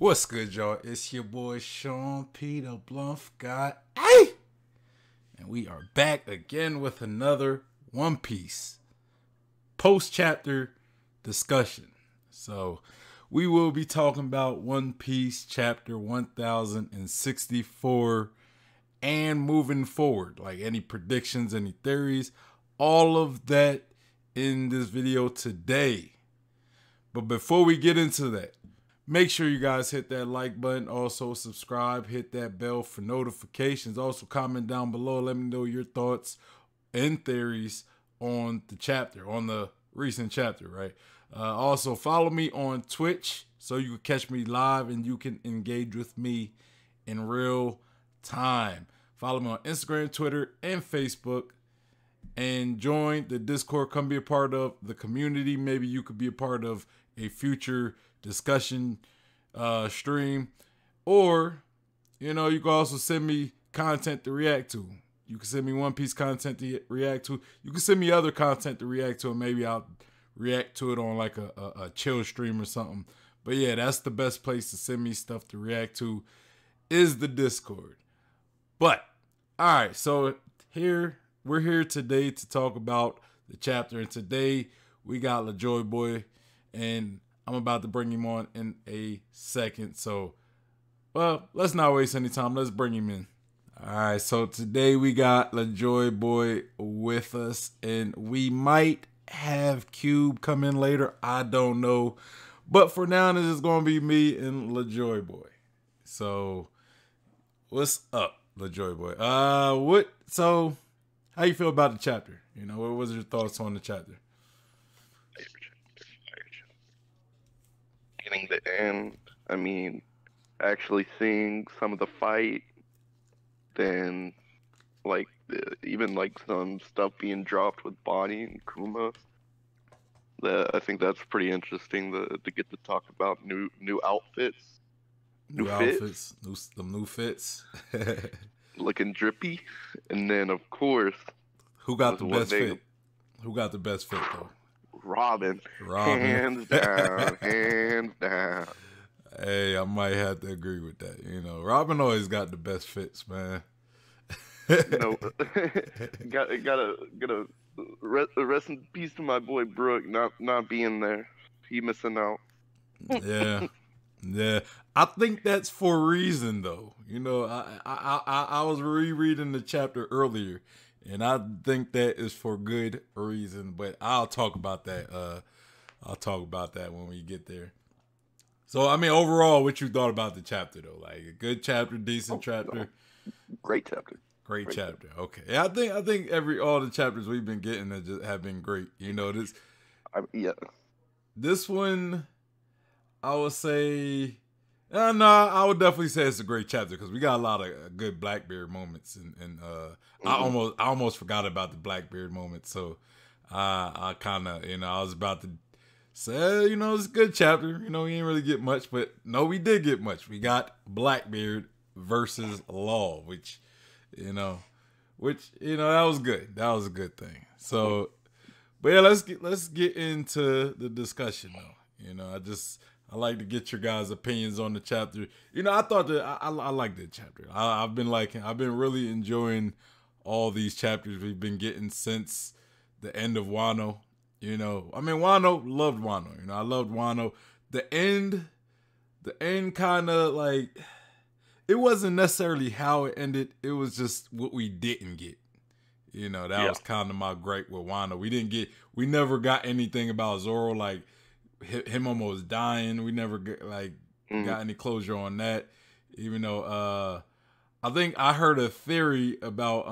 What's good, y'all? It's your boy Sean Peter Bluff God, hey! And we are back again with another One Piece post-chapter discussion. So we will be talking about One Piece chapter 1064 and moving forward, like any predictions, any theories, all of that in this video today. But before we get into that, make sure you guys hit that like button. Also subscribe, hit that bell for notifications. Also comment down below. Let me know your thoughts and theories on the chapter, on the recent chapter, right? Also follow me on Twitch so you can catch me live and you can engage with me in real time. Follow me on Instagram, Twitter, and Facebook. And join the Discord. Come be a part of the community. Maybe you could be a part of a future discussion stream, or you know, you can also send me content to react to. You can send me One Piece content to react to. You can send me other content to react to, and maybe I'll react to it on like a chill stream or something. But yeah, that's the best place to send me stuff to react to is the Discord. But all right, so we're here today to talk about the chapter, and today we got La Joy Boy, and I'm about to bring him on in a second. So, well, let's not waste any time. Let's bring him in. All right, so today we got La Joy Boy with us, and we might have Cube come in later. I don't know. But for now, this is going to be me and La Joy Boy. So, what's up, La Joy Boy? So, how you feel about the chapter? You know, what was your thoughts on the chapter? Getting the end, I mean, actually seeing some of the fight, then like even like some stuff being dropped with Bonnie and Kuma. I think that's pretty interesting to get to talk about new outfits, looking drippy, and then of course, who got the best fit? Who got the best fit though? Robin. Hands down, hands down. Hey, I might have to agree with that. You know, Robin always got the best fits, man. You know, gotta rest in peace to my boy Brook not being there. He missing out. Yeah, yeah. I think that's for a reason though. You know, I was rereading the chapter earlier, and I think that is for good reason, but I'll talk about that. I'll talk about that when we get there. So, I mean, overall, what you thought about the chapter, though? Like a good chapter, decent chapter, great chapter, great chapter. Okay, yeah, I think all the chapters we've been getting have been great. You know this. Yeah. This one, I would say. No, I would definitely say it's a great chapter because we got a lot of good Blackbeard moments, and I almost forgot about the Blackbeard moment, so I kind of, you know, I was about to say, you know, it's a good chapter. You know, we didn't really get much, but no, we did get much. We got Blackbeard versus Law, which that was good. That was a good thing. So, but yeah, let's get into the discussion though. You know, I like to get your guys' opinions on the chapter. You know, I thought that I like that chapter. I've been really enjoying all these chapters we've been getting since the end of Wano. You know, I mean, loved Wano. You know, I loved Wano. The end kind of like, it wasn't necessarily how it ended. It was just what we didn't get. You know, that was kind of my gripe with Wano. We never got anything about Zoro, like him almost dying. We never got any closure on that, even though I think I heard a theory about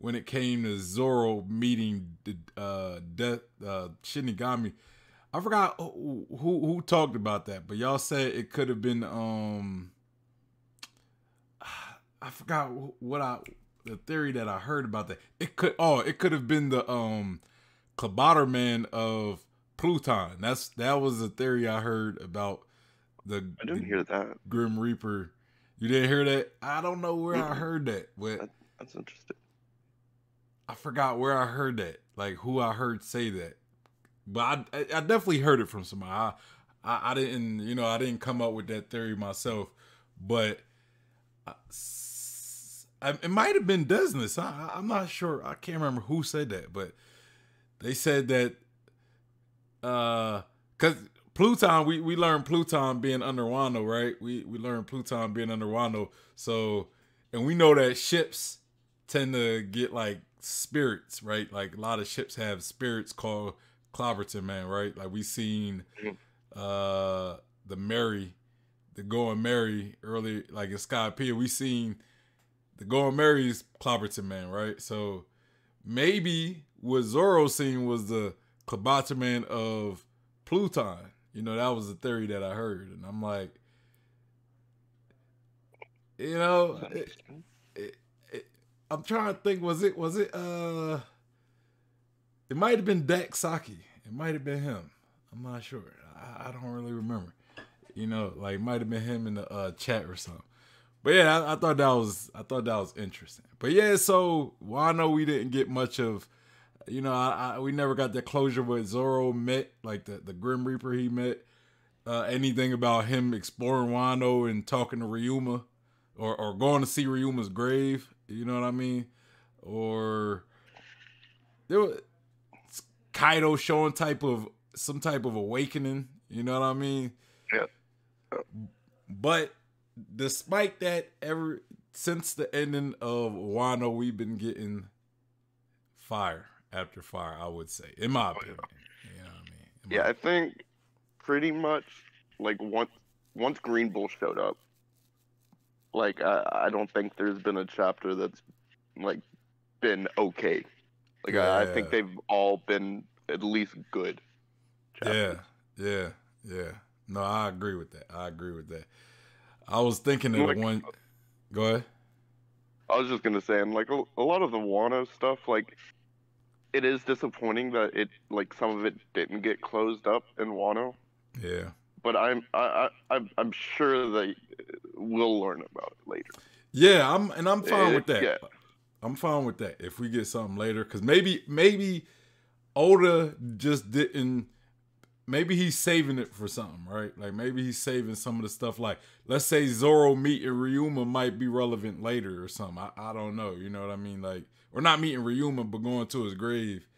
when it came to Zoro meeting the Shinigami. I forgot who talked about that, but y'all said it could have been I forgot the theory that I heard about that. It could have been the Klabotter Man of Pluton. That was a theory I heard about the. I didn't hear that. Grim Reaper. You didn't hear that? I don't know where I heard that, but that's interesting. I forgot where I heard that, like who I heard say that, but I definitely heard it from somebody. I I didn't come up with that theory myself, but it might have been Desnes. I'm not sure. I can't remember who said that, but they said that because Pluton, we learned Pluton being under Wano, right? We learned Pluton being under Wano. So, and we know that ships tend to get like spirits, right? Like a lot of ships have spirits called Clobberton, man, right? Like we seen the Going Merry early, like in Sky Pier, we seen the Going Merry's Clobberton, man, right? So maybe what Zoro seen was the Clobberton man of Pluton. You know, that was the theory that I heard, and I'm like, you know, I'm trying to think. Was it? It might have been Dak Saki. It might have been him. I'm not sure. I don't really remember. You know, like it might have been him in the chat or something. But yeah, I thought that was interesting. But yeah, so Wano, we didn't get much of. You know, we never got the closure with Zoro met, like the Grim Reaper he met. Anything about him exploring Wano and talking to Ryuma, or going to see Ryuma's grave. You know what I mean? Or there was Kaido showing some type of awakening. You know what I mean? Yeah. But despite that, ever since the ending of Wano, we've been getting fire after fire, I would say, in my opinion. You know what I mean? I think pretty much like once Green Bull showed up, like I don't think there's been a chapter that's like been okay. Like I think they've all been at least good chapters. Yeah. No, I agree with that. I was thinking of like, one. Go ahead. I was just gonna say, and like a lot of the Wano stuff, like it is disappointing that it like some of it didn't get closed up in Wano. Yeah. But I'm sure that we'll learn about it later. Yeah, I'm fine with that. Yeah. I'm fine with that if we get something later, because maybe Oda just didn't. Maybe he's saving it for something, right? Like maybe he's saving some of the stuff. Like let's say Zoro meeting Ryuma might be relevant later or something. I don't know. You know what I mean? Like, or not meeting Ryuma, but going to his grave.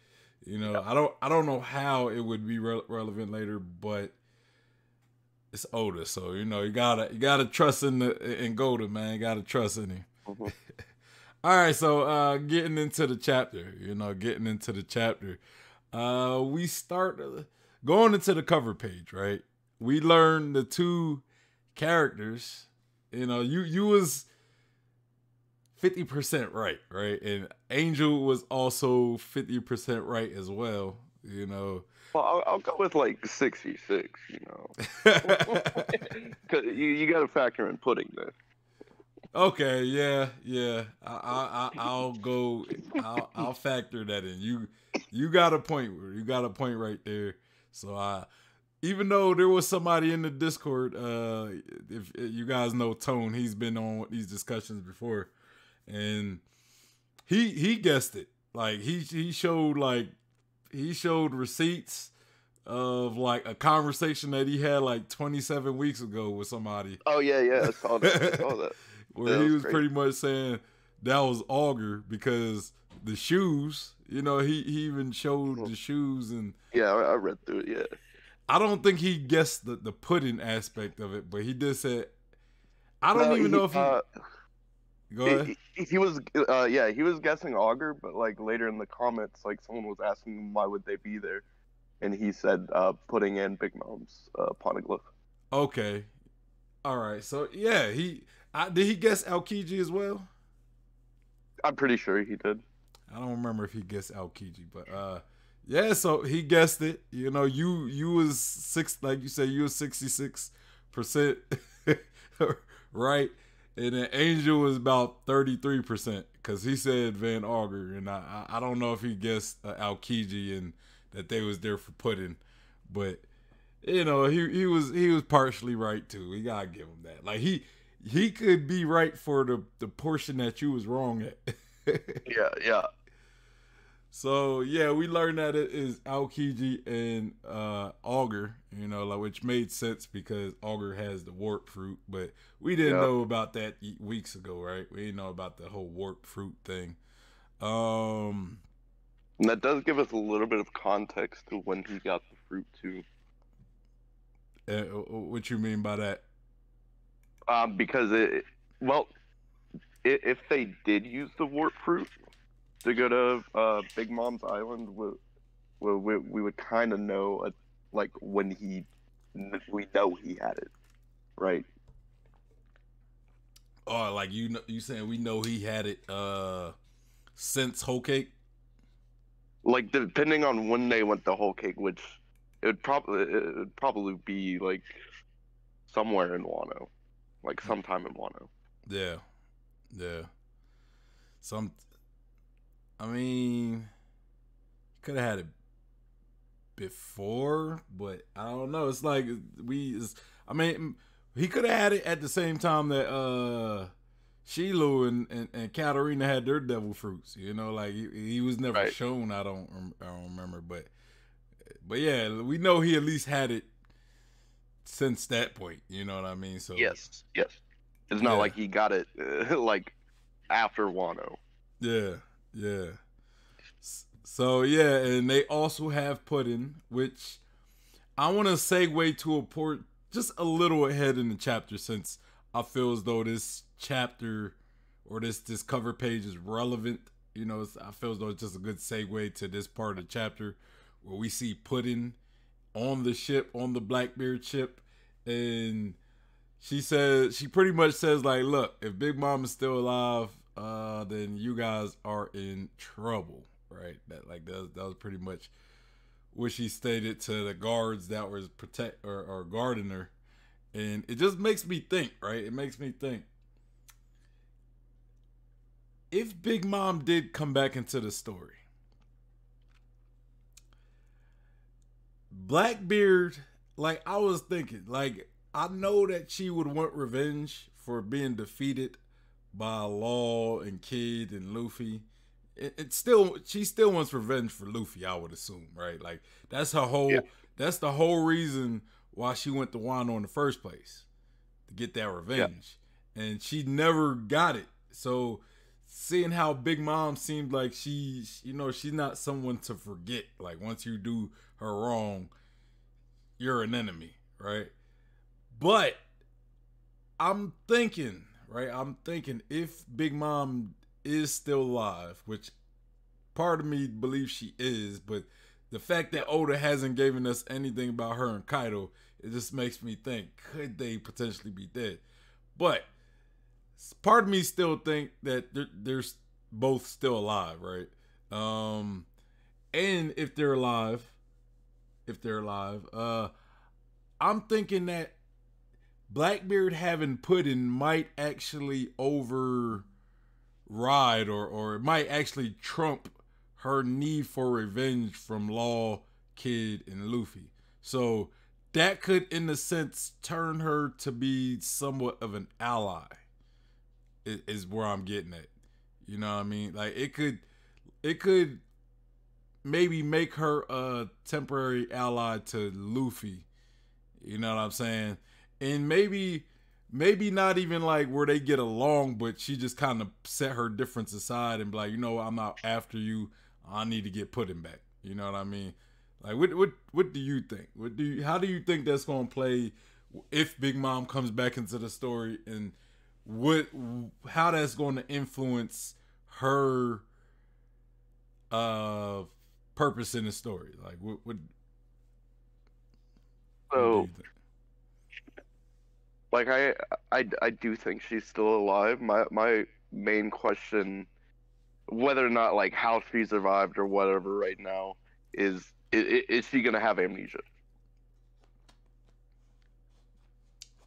You know, yeah. I don't know how it would be relevant later, but it's Oda, so you know you gotta trust in Goda, man. You gotta trust in him. Mm-hmm. All right, so getting into the chapter, we start going into the cover page, right? We learn the two characters. You know, you was 50% right, and Angel was also 50% right as well. You know. Well, I'll go with like 66, you know. Cause you got to factor in Pudding there. Okay, yeah. I'll go. I'll factor that in. You got a point. You got a point right there. So even though there was somebody in the Discord, if you guys know Tone, he's been on these discussions before, and he guessed it. Like he showed receipts of like a conversation that he had like 27 weeks ago with somebody. Oh yeah, I saw that. Where that he was pretty much saying that was Augur because the shoes. You know, he even showed the shoes and yeah, I read through it. Yeah, I don't think he guessed the pudding aspect of it, but he did say, I don't even know if he. Go ahead. He was, he was guessing Augur, but like later in the comments, like someone was asking him why would they be there, and he said, "Putting in Big Mom's Poneglyph." Okay, all right. So yeah, did he guess Aokiji as well? I'm pretty sure he did. I don't remember if he guessed Aokiji, but yeah. So he guessed it. You know, you was like you said, you was 66% right. And then Angel was about 33% because he said Van Augur, and I don't know if he guessed Aokiji and that they was there for pudding, but you know he was partially right too. We gotta give him that. Like he could be right for the portion that you was wrong at. yeah. So yeah, we learned that it is Aokiji and Augur, you know, like, which made sense because Augur has the warp fruit, but we didn't know about that weeks ago, right? We didn't know about the whole warp fruit thing. And that does give us a little bit of context to when he got the fruit too. What you mean by that? Because it, well, if they did use the warp fruit to go to Big Mom's Island, we would kind of know, like, when we know he had it, right? Oh, like, you know, you saying we know he had it since Whole Cake? Like, depending on when they went to Whole Cake, which it would probably be like somewhere in Wano, like sometime in Wano. Yeah, yeah. I mean, could have had it before, but I don't know. It's like I mean, he could have had it at the same time that Shiloh and Katarina had their devil fruits. You know, like he was never shown. I don't remember, but yeah, we know he at least had it since that point. You know what I mean? So yes, yes. It's not like he got it like after Wano. Yeah. Yeah. So yeah, and they also have pudding, which I want to segue to a port just a little ahead in the chapter, since I feel as though this chapter or this cover page is relevant. You know, I feel as though it's just a good segue to this part of the chapter where we see pudding on the ship, on the Blackbeard ship, and she pretty much says, like, look, if Big Mom is still alive, then you guys are in trouble, right? That was pretty much what she stated to the guards that was guarding her. And it just makes me think, right? It makes me think, if Big Mom did come back into the story, Blackbeard, like, I was thinking, like, I know that she would want revenge for being defeated by Law and Kid and Luffy. She still wants revenge for Luffy, I would assume, right? Like, that's her whole, that's the whole reason why she went to Wano in the first place, to get that revenge. Yeah. And she never got it. So seeing how Big Mom seemed like she's not someone to forget. Like, once you do her wrong, you're an enemy, right? But I'm thinking, right, I'm thinking if Big Mom is still alive, which part of me believes she is, but the fact that Oda hasn't given us anything about her and Kaido, it just makes me think, could they potentially be dead? But part of me still think that they're both still alive, right? And if they're alive, I'm thinking that Blackbeard having pudding might actually override or it might actually trump her need for revenge from Law, Kid, and Luffy. So that could, in a sense, turn her to be somewhat of an ally, is where I'm getting at. You know what I mean? Like, it could maybe make her a temporary ally to Luffy. You know what I'm saying? And maybe not even like where they get along, but she just kind of set her difference aside and be like, you know, I'm not after you. I need to get pudding back. You know what I mean? Like, what do you think? How do you think that's gonna play if Big Mom comes back into the story, and how that's going to influence her purpose in the story? Like, what do you think? Like, I do think she's still alive. My main question, whether or not, like, how she survived or whatever right now, is she going to have amnesia?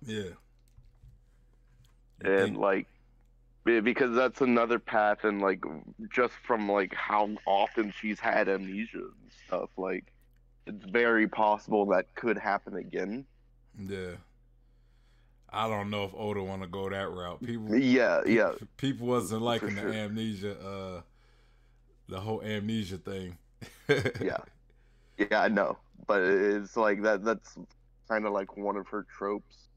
Yeah. And, like, because that's another path, and, like, just from, like, how often she's had amnesia and stuff, like, it's very possible that could happen again. Yeah. I don't know if Oda want to go that route. People wasn't liking the amnesia The whole amnesia thing. Yeah. Yeah, I know. But it's like that's kind of like one of her tropes.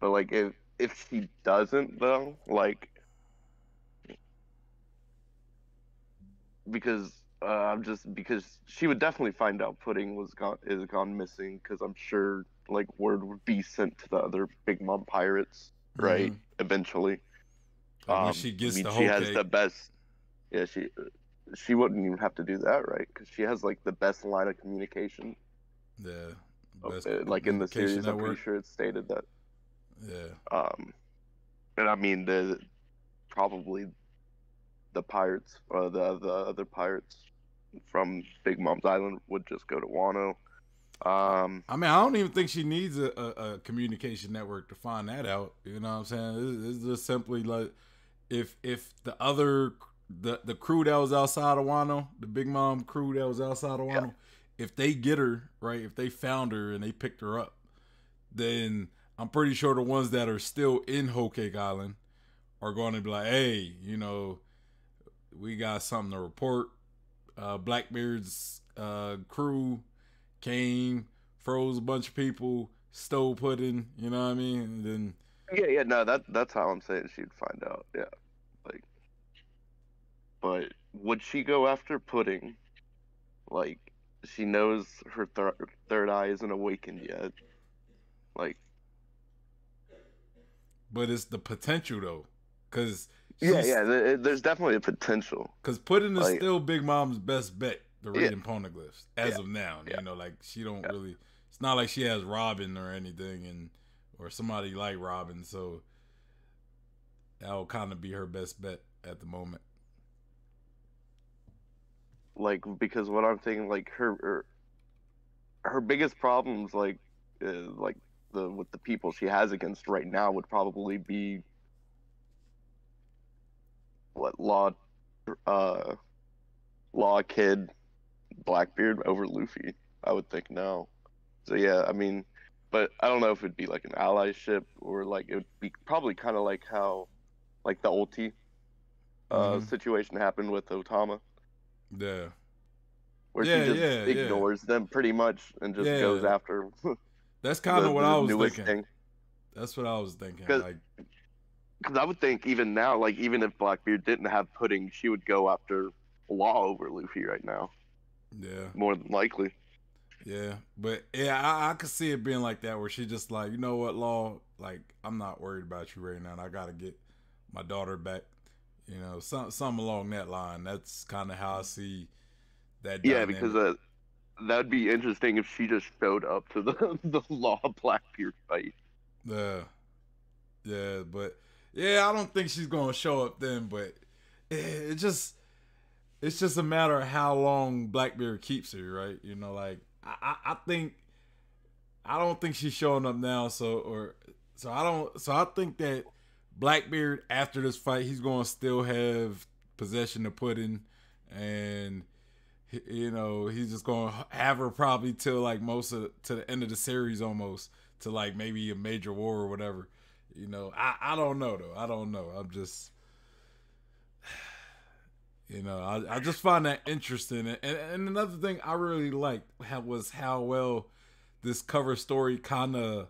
But like if she doesn't though, like because she would definitely find out Pudding is gone missing, because I'm sure like word would be sent to the other Big Mom pirates, right? Mm-hmm. Eventually. When she gets the whole she has cake. The best. Yeah, she wouldn't even have to do that, right? Because she has like the best line of communication. Yeah. Best like in the series, network. I'm pretty sure it's stated that. Yeah. And I mean probably the pirates, the other pirates from Big Mom's Island would just go to Wano. I mean, I don't even think she needs a communication network to find that out. You know what I'm saying? It's just simply like if the other the crew that was outside of Wano, the Big Mom crew that was outside of Wano, yeah. If they get her right, if they found her and they picked her up, then I'm pretty sure the ones that are still in Whole Cake Island are going to be like, hey, you know, we got something to report. Blackbeard's crew came, froze a bunch of people, stole Pudding, you know what I mean? And then yeah, no, that's how I'm saying she'd find out. Yeah. Like, but would she go after Pudding? Like, she knows her third eye isn't awakened yet. Like, but it's the potential though, because there's definitely a potential. Because Pudding is still Big Mom's best bet to reading Poneglyphs as of now. Yeah. You know, like she don't really. It's not like she has Robin or anything, or somebody like Robin. So that'll kind of be her best bet at the moment. Like, because what I'm thinking, like her biggest problems, like with the people she has against right now would probably be. What Law Kid, Blackbeard over Luffy, I would think now. So yeah, I mean, but I don't know if it'd be like an allyship or like it would be probably kind of like how, like the ulti situation happened with Otama. Yeah. Where she just ignores them pretty much and just goes after. That's kind of what I was thinking. That's what I was thinking. Like. Because I would think even now, like, even if Blackbeard didn't have Pudding, she would go after Law over Luffy right now. Yeah. More than likely. Yeah. But, yeah, I could see it being like that where she just like, you know what, Law? Like, I'm not worried about you right now. And I got to get my daughter back. You know, something along that line. That's kind of how I see that dynamic. Yeah, because that would be interesting if she just showed up to the Law-Blackbeard fight. Yeah, but... Yeah, I don't think she's gonna show up then, but it's just a matter of how long Blackbeard keeps her, right? You know, like I don't think she's showing up now, so I think that Blackbeard after this fight he's gonna still have possession of Pudding, and you know he's just gonna have her probably till like to the end of the series almost, to like maybe a major war or whatever. You know, I don't know though. I don't know. I'm just, you know, I just find that interesting. And another thing I really liked was how well this cover story kind of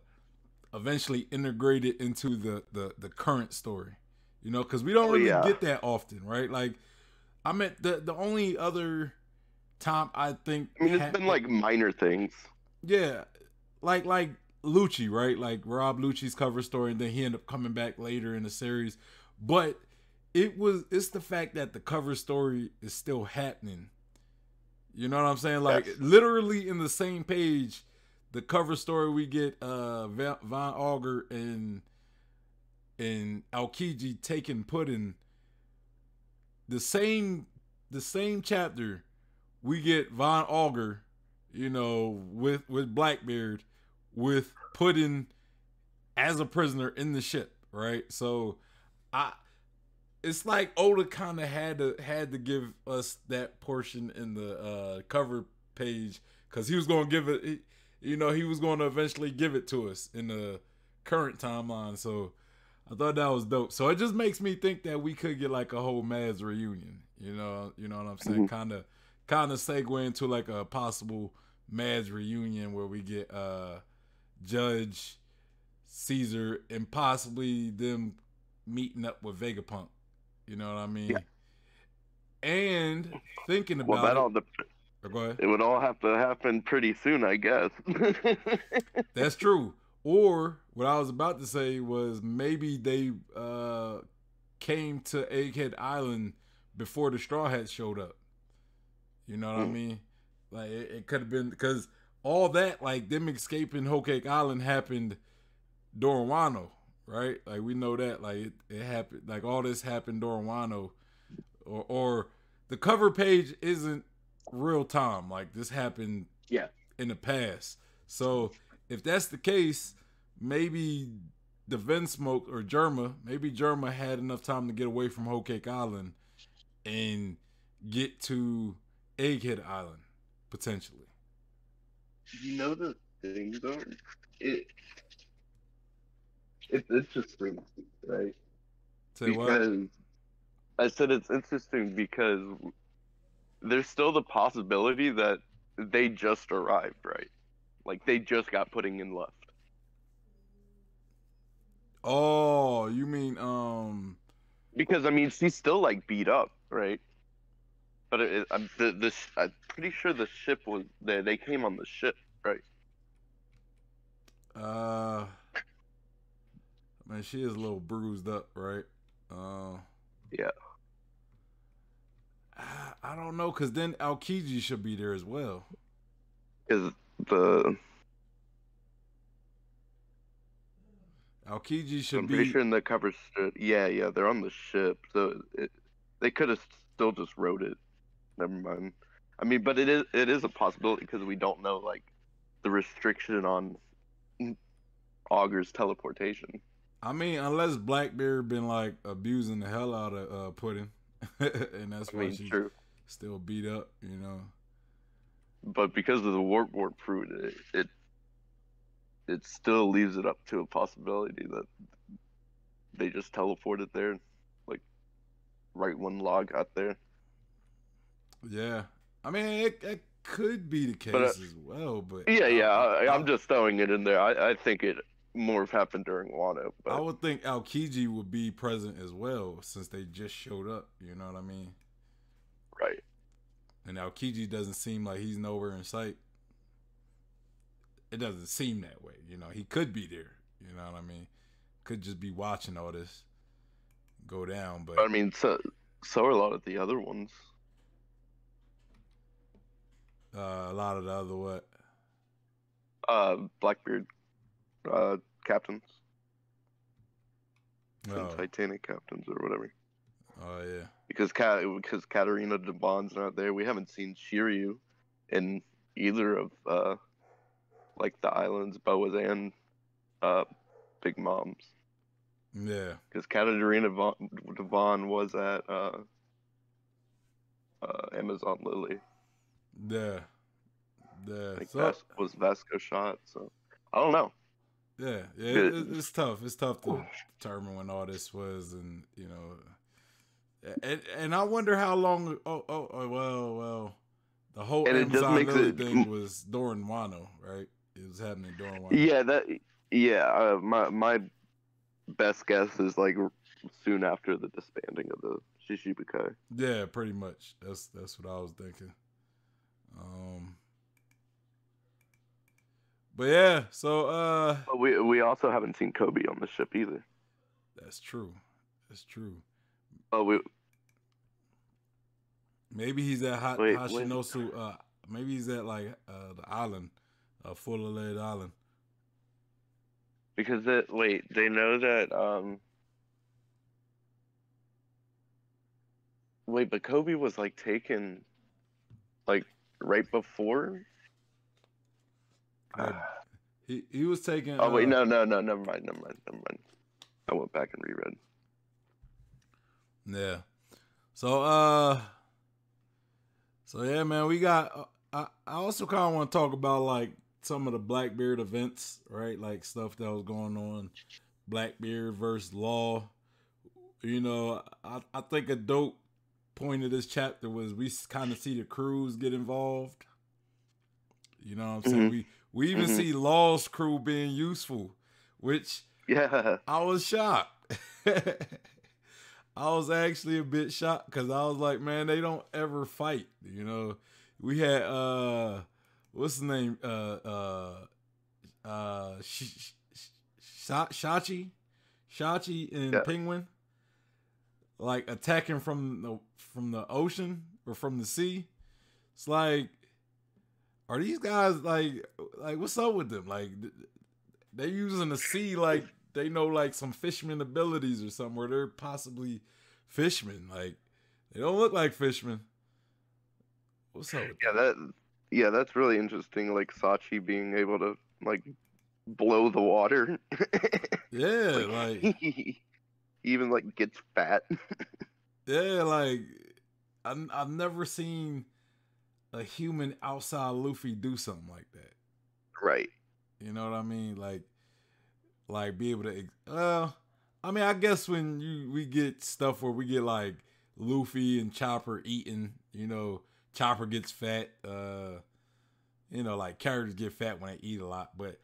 eventually integrated into the current story. You know, because we don't really get that often, right? Like, I mean, the only other time I think it's been like minor things. Yeah, like. Lucci, right? Like Rob Lucci's cover story, and then he ended up coming back later in the series. But it's the fact that the cover story is still happening. You know what I'm saying? Like literally in the same page, the cover story we get Van Augur and Aokiji taking Pudding. The same chapter, we get Van Augur, you know, with Blackbeard. With Pudding as a prisoner in the ship, right? So, it's like Oda kind of had to give us that portion in the cover page, because he was gonna give it, you know, he was gonna eventually give it to us in the current timeline. So, I thought that was dope. So it just makes me think that we could get like a whole Mads reunion. You know what I'm saying? Kind of segue into like a possible Mads reunion where we get Judge, Caesar, and possibly them meeting up with Vegapunk. You know what I mean? Yeah. And thinking about it would all have to happen pretty soon, I guess. That's true. Or what I was about to say was maybe they came to Egghead Island before the Straw Hats showed up. You know what I mean? Like it could have been, because all that, like them escaping Whole Cake Island, happened during Wano, right? Like we know that, like it happened, like all this happened during Wano, or the cover page isn't real time. Like this happened, yeah, in the past. So if that's the case, maybe the Vinsmoke or Germa, maybe Germa had enough time to get away from Whole Cake Island and get to Egghead Island, potentially. You know the thing though, it's interesting, right? Say because what? I said it's interesting because there's still the possibility that they just arrived, right? Like they just got putting in left. Oh, you mean because I mean she's still like beat up, right? But I'm pretty sure the ship was there. They came on the ship, right? Man, she is a little bruised up, right? Yeah. I don't know, cause then Aokiji should be there as well. Is the Aokiji should be? I'm pretty sure in the cover stood. Yeah, they're on the ship, so they could have still just wrote it. Never mind. I mean, but it is a possibility because we don't know like the restriction on Augur's teleportation. I mean, unless Blackbeard been like abusing the hell out of Puddin, and that's why she's still beat up, you know. But because of the warp fruit, it still leaves it up to a possibility that they just teleported there, like right when Law got there. Yeah, I mean it could be the case as well, but I'm just throwing it in there. I think it more have happened during Wano. But I would think Aokiji would be present as well since they just showed up. You know what I mean? Right. And Aokiji doesn't seem like he's nowhere in sight. It doesn't seem that way. You know, he could be there. You know what I mean? Could just be watching all this go down. But I mean, so are a lot of the other ones. A lot of the other what? Blackbeard captains. Oh. Titanic captains or whatever. Oh, yeah. Because Katarina Dubon's not there. We haven't seen Shiryu in either of, like, the islands, Boas and Big Moms. Yeah. Because Katarina Dubon was at Amazon Lily. Yeah, yeah. Like so, that was Vasco shot, so I don't know. Yeah, it's tough. It's tough to determine when all this was, and you know, and I wonder how long. Oh, well, the whole Amazon Lily thing was during Wano, right? It was happening during Wano. My best guess is like soon after the disbanding of the Shishibukai. Yeah, pretty much. That's what I was thinking. But yeah, so we also haven't seen Kobe on the ship either. That's true. Maybe he's at Hashinosu. Maybe he's at like the island, Full of Lead Island. Because they know that. But Kobe was like taken, like. Right before he was taking. Oh wait, no, never mind. I went back and reread. Yeah, so yeah, man, we got. I also kind of want to talk about like some of the Blackbeard events, right? Like stuff that was going on Blackbeard versus Law. You know, I think a dope point of this chapter was we kind of see the crews get involved. You know what I'm saying? We even see Law's crew being useful, which I was shocked. I was actually a bit shocked because I was like, man, they don't ever fight. You know, we had what's the name? Shachi and Penguin, like attacking from the ocean or from the sea. It's like, are these guys like what's up with them? Like they're using the sea like they know like some fisherman abilities or something, where they're possibly fishermen. Like they don't look like fishermen. What's up with that's really interesting. Like Shachi being able to like blow the water. Yeah, like he even like gets fat. Yeah, like I've never seen a human outside Luffy do something like that. Right. You know what I mean? Like be able to, I mean, I guess when we get stuff where we get like Luffy and Chopper eating, you know, Chopper gets fat, you know, like characters get fat when they eat a lot, but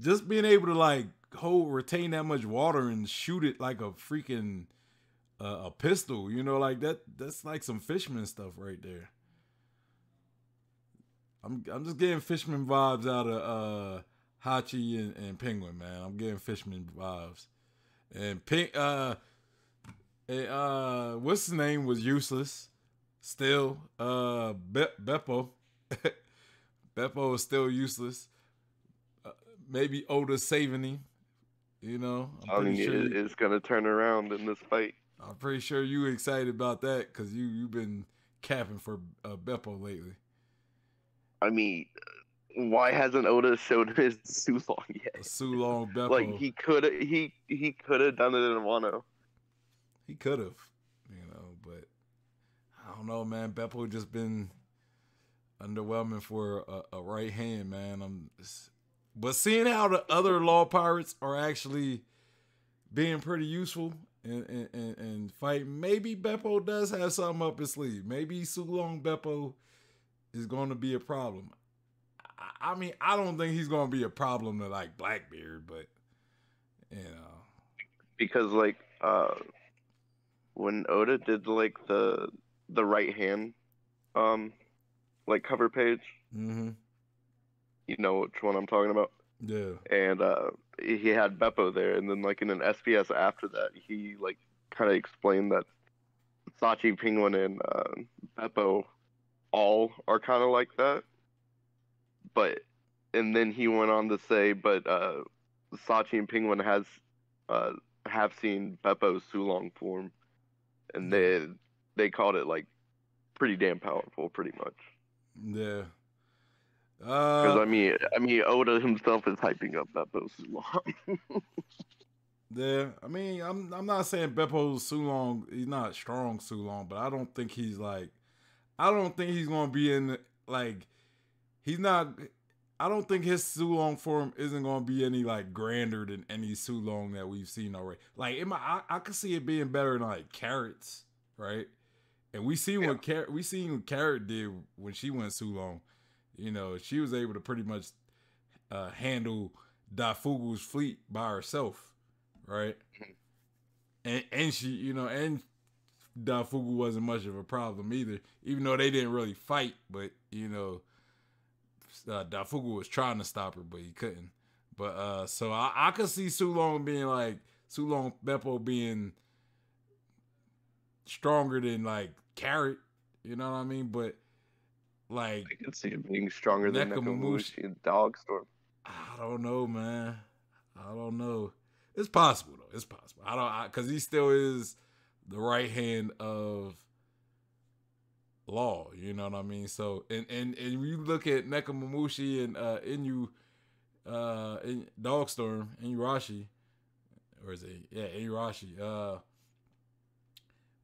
just being able to like retain that much water and shoot it like a freaking a pistol, you know, like that's like some fisherman stuff right there. I'm just getting fisherman vibes out of Hachi and Penguin, man. I'm getting fisherman vibes. And what's his name was useless still. Beppo. Beppo is still useless. Maybe Oda's saving him. You know, it's gonna turn around in this fight. I'm pretty sure you excited about that because you've been capping for Beppo lately. I mean, why hasn't Oda showed his Sulong yet? Sulong Beppo. Like he could have done it in Wano. He could have, you know, but I don't know, man. Beppo just been underwhelming for a right hand, man. But seeing how the other Law pirates are actually being pretty useful and fighting, maybe Beppo does have something up his sleeve. Maybe Sulong Beppo is going to be a problem. I mean, I don't think he's going to be a problem to like Blackbeard, but you know, because like when Oda did like the right hand like cover page, you know which one I'm talking about, yeah. And he had Beppo there, and then like in an SBS after that, he like kind of explained that Shachi, Penguin, and Beppo all are kind of like that, but and then he went on to say, but Shachi and Penguin have seen Beppo's Sulong form, and they called it like pretty damn powerful, pretty much. Yeah, because I mean Oda himself is hyping up Beppo's Sulong. Yeah, I mean I'm not saying Beppo's Sulong, he's not strong Sulong, but I don't think he's like. I don't think he's going to be in, like, he's not, I don't think his Sulong form isn't going to be any, like, grander than any Sulong that we've seen already. Like, I could see it being better than, like, Carrot's, right? And we see what Carrot did when she went Sulong. You know, she was able to pretty much handle Daifugu's fleet by herself, right? And she, you know, and Daifugu wasn't much of a problem either, even though they didn't really fight. But you know, Daifugu was trying to stop her, but he couldn't. But so I could see Sulong being like Sulong Beppo being stronger than like Carrot, you know what I mean? But like I can see him being stronger than Nekamushi and Dogstorm. I don't know, man. I don't know. It's possible though. It's possible. I don't because he still is the right hand of Law, you know what I mean? So, and you look at Nekomamushi and Inu, in Dogstorm, Inurashi, or is it, yeah, Inurashi,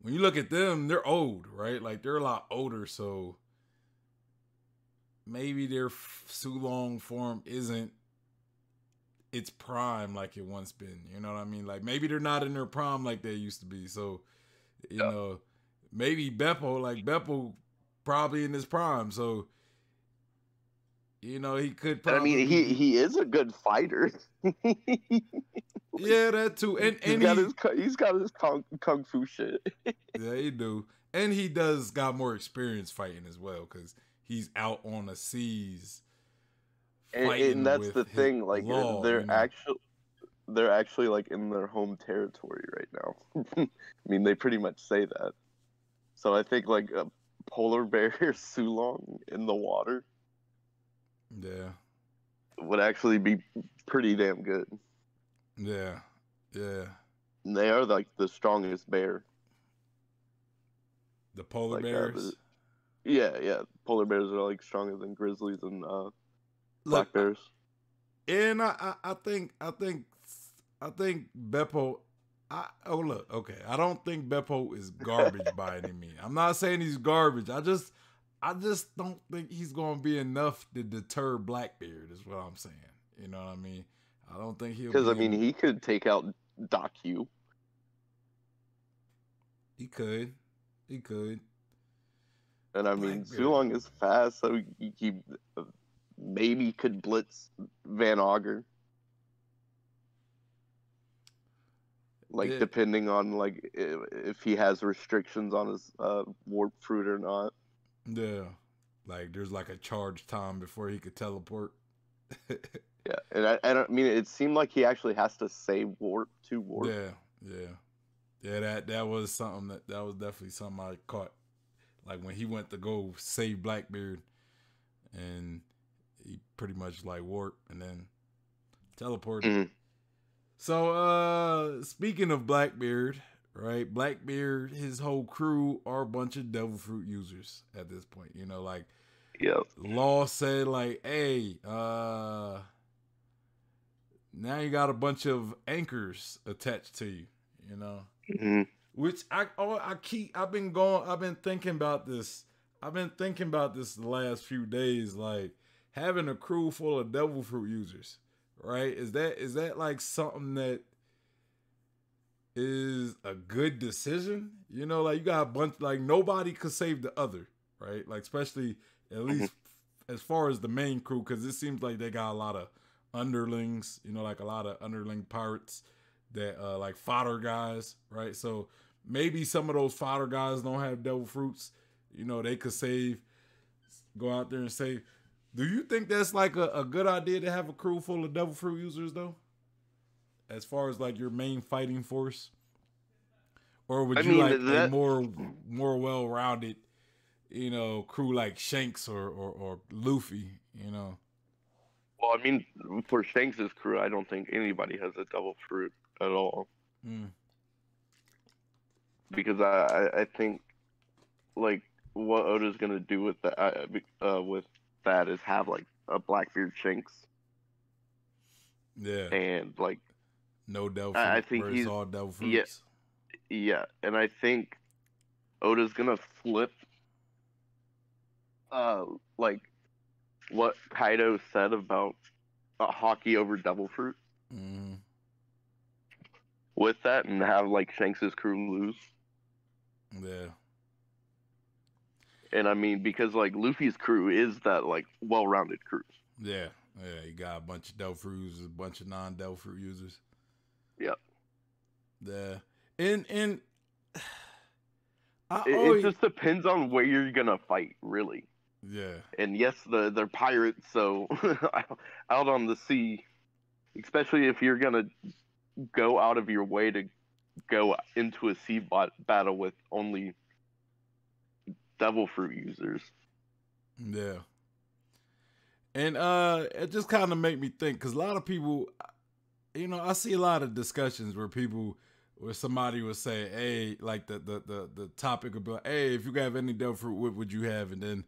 when you look at them, they're old, right? Like, they're a lot older, so maybe their Sulong form isn't its prime like it once been. You know what I mean? Like, maybe they're not in their prime like they used to be. So, you know, maybe Beppo, like Beppo probably in his prime. So, you know, he could probably... I mean, he is a good fighter. Yeah, that too. And he's got his kung fu shit. Yeah, he do. And he does got more experience fighting as well, because he's out on the seas. And that's the thing, like Law, they're actually like in their home territory right now. I mean, they pretty much say that. So I think like a polar bear Sulong in the water, yeah, would actually be pretty damn good. Yeah, yeah. And they are like the strongest bear. The polar bears. Yeah. Polar bears are like stronger than grizzlies and black bears. And I think Beppo. I don't think Beppo is garbage by any means. I'm not saying he's garbage. I just don't think he's gonna be enough to deter Blackbeard. Is what I'm saying. You know what I mean? I don't think he'll. Because I mean, he could take out Doc U. He could. He could. And I mean, Sulong is fast, so he maybe could blitz Van Augur. Like, yeah, depending on like if he has restrictions on his warp fruit or not. Yeah, like there's like a charge time before he could teleport. Yeah, and I mean it seemed like he actually has to say warp to warp. Yeah. That was something that was definitely something I caught. Like when he went to go save Blackbeard, and he pretty much like warped and then teleported. Mm-hmm. So speaking of Blackbeard, right? Blackbeard, his whole crew are a bunch of devil fruit users at this point. You know, like, yep. Law said like, hey, now you got a bunch of anchors attached to you, you know? Mm-hmm. Which I've been thinking about this. I've been thinking about this the last few days, like having a crew full of devil fruit users, right? Is that like something that is a good decision? You know, like you got a bunch, like nobody could save the other, right? Like especially at least as far as the main crew, because it seems like they got a lot of underlings, you know, like a lot of underling pirates that like fodder guys, right? So maybe some of those fodder guys don't have devil fruits. You know, they could go out there and save. Do you think that's like a good idea to have a crew full of devil fruit users though? As far as like your main fighting force? Or would a more well-rounded, you know, crew like Shanks or Luffy, you know? Well, I mean, for Shanks' crew, I don't think anybody has a devil fruit at all. Mm. Because I think like what Oda's gonna do with that is have like a Blackbeard Shanks. Yeah. And like no devil fruit. I think he's all devil fruits. Yeah, and I think Oda's gonna flip like what Kaido said about hockey over devil fruit. Mm. With that, and have like Shanks' crew lose. Yeah. And I mean, because like Luffy's crew is that like well-rounded crew. Yeah. You got a bunch of devil fruit users, a bunch of non-devil fruit users. Yep. Yeah. And it just depends on where you're gonna fight, really. Yeah. And yes, they're pirates, so out on the sea, especially if you're going to go out of your way to go into a sea battle with only devil fruit users. Yeah. And it just kind of made me think, because a lot of people, you know, I see a lot of discussions where somebody would say, hey, like the topic would be like, hey, if you have any devil fruit, what would you have? And then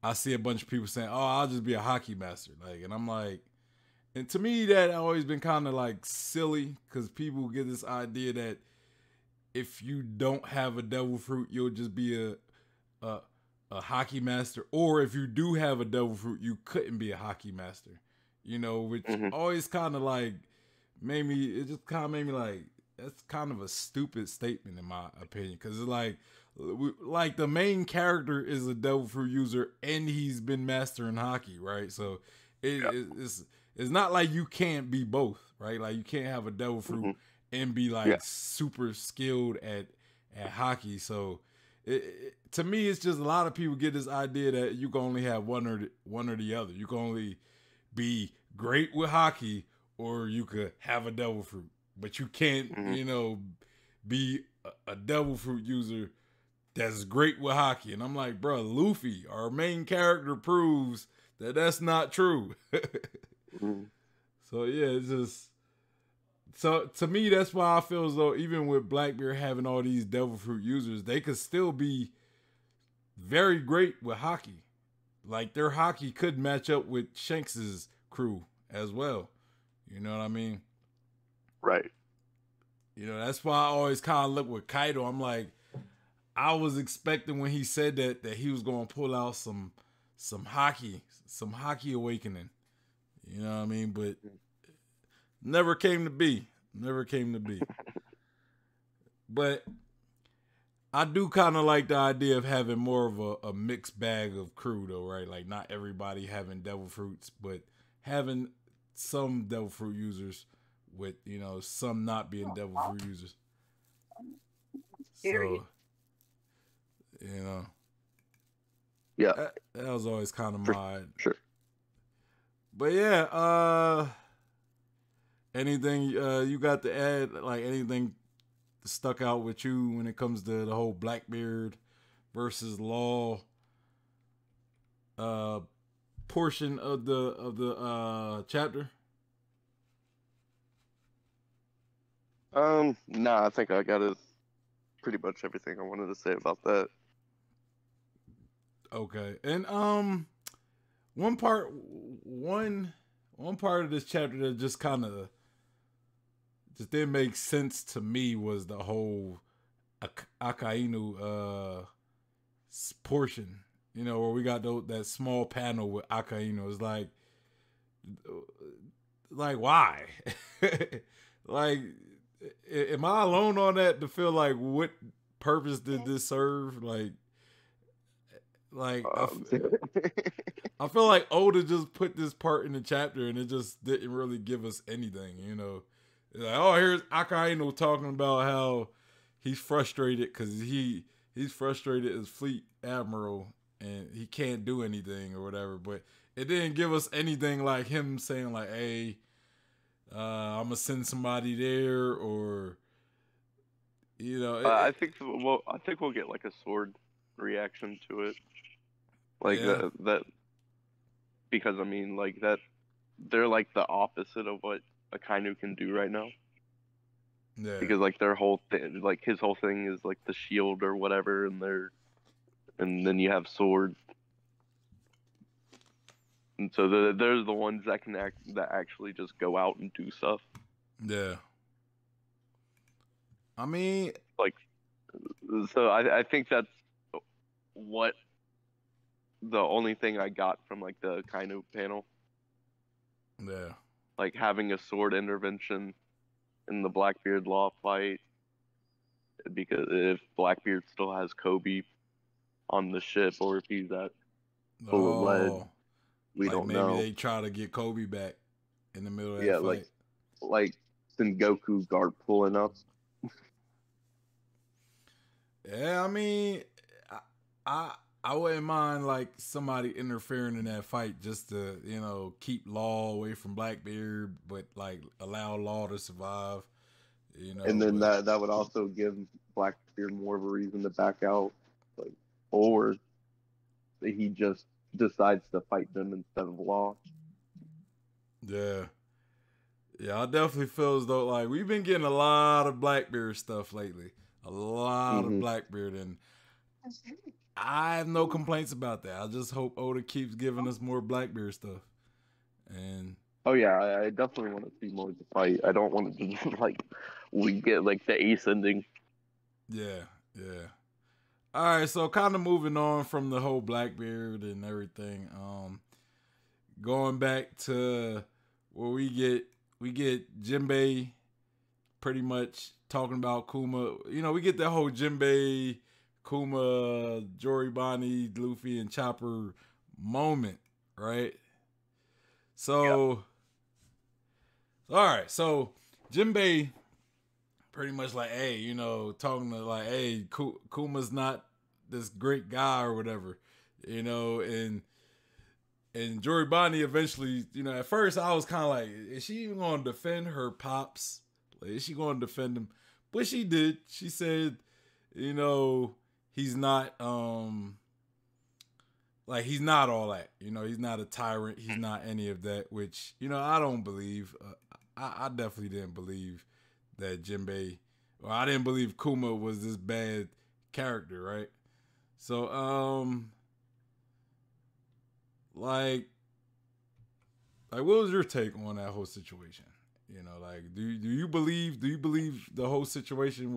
I see a bunch of people saying, "Oh, I'll just be a hockey master," like, and I'm like, and to me that always been kind of like silly, because people get this idea that if you don't have a devil fruit, you'll just be a hockey master, or if you do have a devil fruit, you couldn't be a hockey master. you know, which always kind of like made me, it just kind of made me like, that's kind of a stupid statement in my opinion, because it's like, the main character is a devil fruit user and he's been mastering hockey, right? So it's not like you can't be both, right? Like you can't have a devil fruit and be like super skilled at hockey. So to me, it's just a lot of people get this idea that you can only have one or the other. You can only be great with hockey or you could have a devil fruit, but you can't, you know, be a devil fruit user that's great with hockey. And I'm like, bro, Luffy, our main character, proves that that's not true. So yeah, it's just, so to me, that's why I feel as though even with Blackbeard having all these devil fruit users, they could still be very great with hockey. Like their hockey could match up with Shanks's crew as well. You know what I mean? Right. You know, that's why I always kind of look with Kaido. I'm like, I was expecting when he said that, that he was going to pull out some hockey awakening. You know what I mean? But never came to be. Never came to be. But I do kind of like the idea of having more of a mixed bag of crew though, right? Like not everybody having devil fruits, but having some devil fruit users with, you know, some not being devil fruit users. So, you know. Yeah. That was always kind of my... Sure. But yeah, anything you got to add? Like anything stuck out with you when it comes to the whole Blackbeard versus Law portion of the chapter? Nah, I think I got it pretty much everything I wanted to say about that. Okay, and one part of this chapter that just kind of just didn't make sense to me was the whole Akainu portion, you know, where we got that small panel with Akainu. It's like why? Like, am I alone on that to feel like what purpose did this serve? Like I feel like Oda just put this part in the chapter and it just didn't really give us anything, you know. It's like, oh, here's Akainu talking about how he's frustrated because he's frustrated as Fleet Admiral and he can't do anything or whatever, but it didn't give us anything like him saying like, hey, I'm gonna send somebody there, or you know, I think we'll get like a sword reaction to it, like that because I mean, like that they're like the opposite of what Akainu can do right now. Yeah. Because like their whole thing, like his whole thing is like the shield or whatever, and then you have sword, and so there's the ones that can actually just go out and do stuff. Yeah. I mean, like, so I think that's what the only thing I got from like the Akainu panel. Yeah. Like having a sword intervention in the Blackbeard Law fight, because if Blackbeard still has Kobe on the ship or if he's that full of lead, we like don't know. Maybe they try to get Kobe back in the middle of that fight. Yeah, like Sengoku guard pulling up. Yeah, I mean, I wouldn't mind like somebody interfering in that fight just to, you know, keep Law away from Blackbeard, but like allow Law to survive, you know. And then that would also give Blackbeard more of a reason to back out, like, or he just decides to fight them instead of Law. Yeah. Yeah, I definitely feel as though like we've been getting a lot of Blackbeard stuff lately. A lot of Blackbeard, and I have no complaints about that. I just hope Oda keeps giving us more Blackbeard stuff. And oh yeah, I definitely want to see more of the fight. I don't want it to be like we get like the ace ending. Yeah, yeah. All right, so kind of moving on from the whole Blackbeard and everything. Going back to where we get Jinbei pretty much talking about Kuma. You know, we get that whole Jinbei, Kuma, Jory Bonnie, Luffy, and Chopper moment, right? So, yep. All right. So Jinbei pretty much like, hey, you know, talking to like, hey, Kuma's not this great guy or whatever, you know, and Jory Bonnie eventually, you know, at first I was kind of like, is she even going to defend her pops? Like, is she going to defend him? But she did. She said, you know, he's not, like, he's not all that, you know, he's not a tyrant. He's not any of that, which, you know, I don't believe, I definitely didn't believe that Jinbei, or I didn't believe Kuma was this bad character. Right. So, like, what was your take on that whole situation? You know, like, do you believe the whole situation